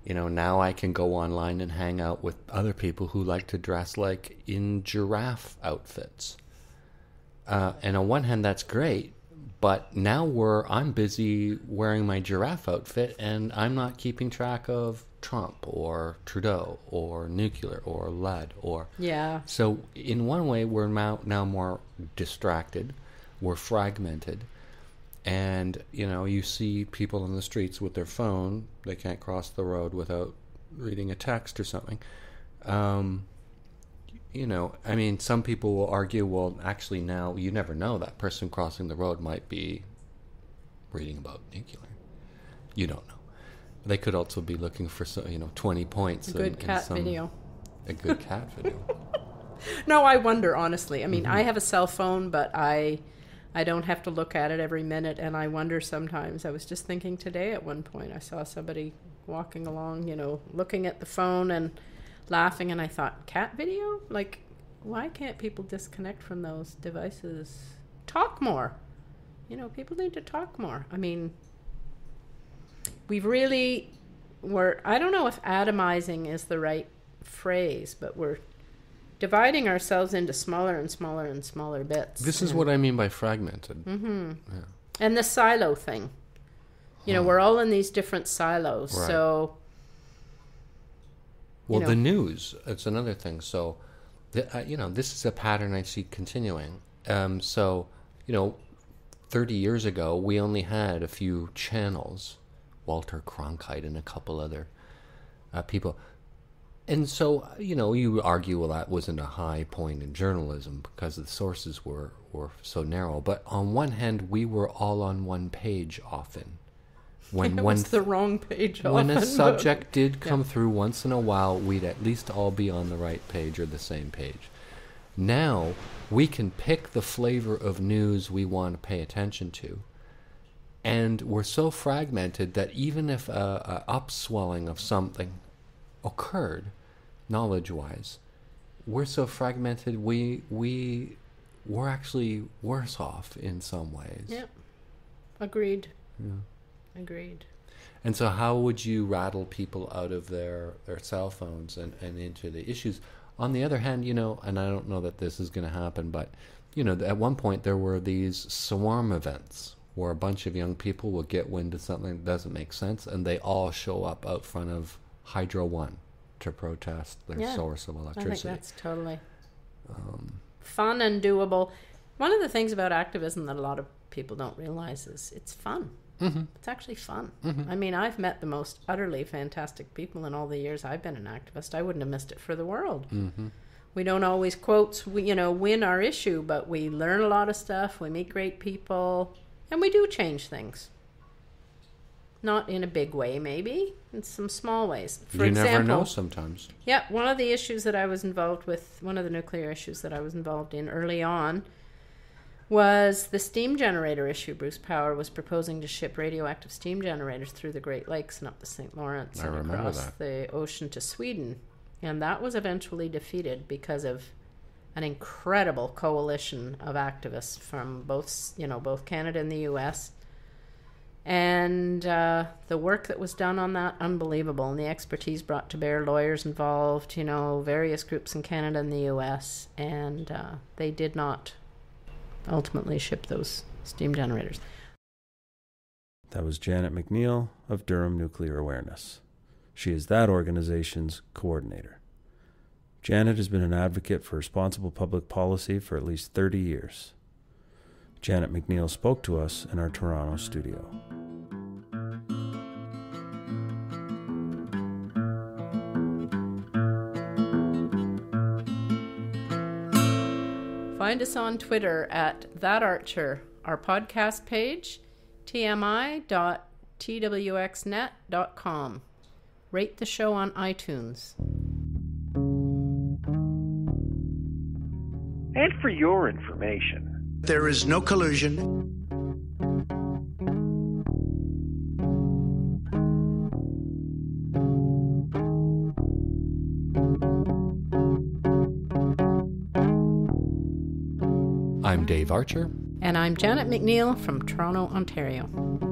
you know, now I can go online and hang out with other people who like to dress like in giraffe outfits. Uh, and on one hand, that's great, but now we're, I'm busy wearing my giraffe outfit and I'm not keeping track of Trump or Trudeau or nuclear or lead or... Yeah. So in one way, we're now, now more distracted, we're fragmented, and, you know, you see people on the streets with their phone, they can't cross the road without reading a text or something. Um... You know, I mean, some people will argue, well, actually now you never know. That person crossing the road might be reading about nuclear. You don't know. They could also be looking for, some, you know, twenty points. A good in, cat in some, video. A good cat video. No, I wonder, honestly. I mean, mm-hmm. I have a cell phone, but I I don't have to look at it every minute. And I wonder sometimes. I was just thinking today at one point, I saw somebody walking along, you know, looking at the phone and... laughing, and I thought, cat video? Like, why can't people disconnect from those devices? Talk more. You know, people need to talk more. I mean, we've really, we're, I don't know if atomizing is the right phrase, but we're dividing ourselves into smaller and smaller and smaller bits. This is what I mean by fragmented. Mm-hmm. Yeah. And the silo thing. You huh. know, we're all in these different silos, right. so... Well, you know. The news, it's another thing. So, the, uh, you know, this is a pattern I see continuing. Um, so, you know, thirty years ago, we only had a few channels, Walter Cronkite and a couple other uh, people. And so, you know, you argue, well, that wasn't a high point in journalism because the sources were, were so narrow. But on one hand, we were all on one page often. When one the wrong page when often, a subject but... did come yeah. through once in a while, we'd at least all be on the right page or the same page. Now, we can pick the flavor of news we want to pay attention to. And we're so fragmented that even if a, a upswelling of something occurred, knowledge-wise, we're so fragmented we, we, we're actually worse off in some ways. Yep. Agreed. Yeah. Agreed. And so how would you rattle people out of their, their cell phones and, and into the issues? On the other hand, you know, and I don't know that this is going to happen, but, you know, at one point there were these swarm events where a bunch of young people will get wind of something that doesn't make sense, and they all show up out front of Hydro One to protest their yeah, source of electricity. I think that's totally um, fun and doable. One of the things about activism that a lot of people don't realize is it's fun. Mm-hmm. It's actually fun. Mm-hmm. I mean, I've met the most utterly fantastic people in all the years I've been an activist. I wouldn't have missed it for the world. Mm-hmm. We don't always, quotes, we, you know, win our issue, but we learn a lot of stuff. We meet great people. And we do change things. Not in a big way, maybe, in some small ways. For example, you never know sometimes. Yeah, one of the issues that I was involved with, one of the nuclear issues that I was involved in early on was the steam generator issue. Bruce Power was proposing to ship radioactive steam generators through the Great Lakes and up the Saint Lawrence and across the ocean to Sweden. And that was eventually defeated because of an incredible coalition of activists from both, you know, both Canada and the U S, and uh, the work that was done on that, unbelievable, and the expertise brought to bear, lawyers involved, you know, various groups in Canada and the U S, and uh, they did not ultimately ship those steam generators. That was Janet McNeill of Durham Nuclear Awareness. She is that organization's coordinator. Janet has been an advocate for responsible public policy for at least thirty years. Janet McNeill spoke to us in our Toronto studio. Find us on Twitter at ThatArcher, our podcast page, t m i dot t w x net dot com. Rate the show on iTunes. And for your information, there is no collusion. I'm Dave Archer. And I'm Janet McNeill from Toronto, Ontario.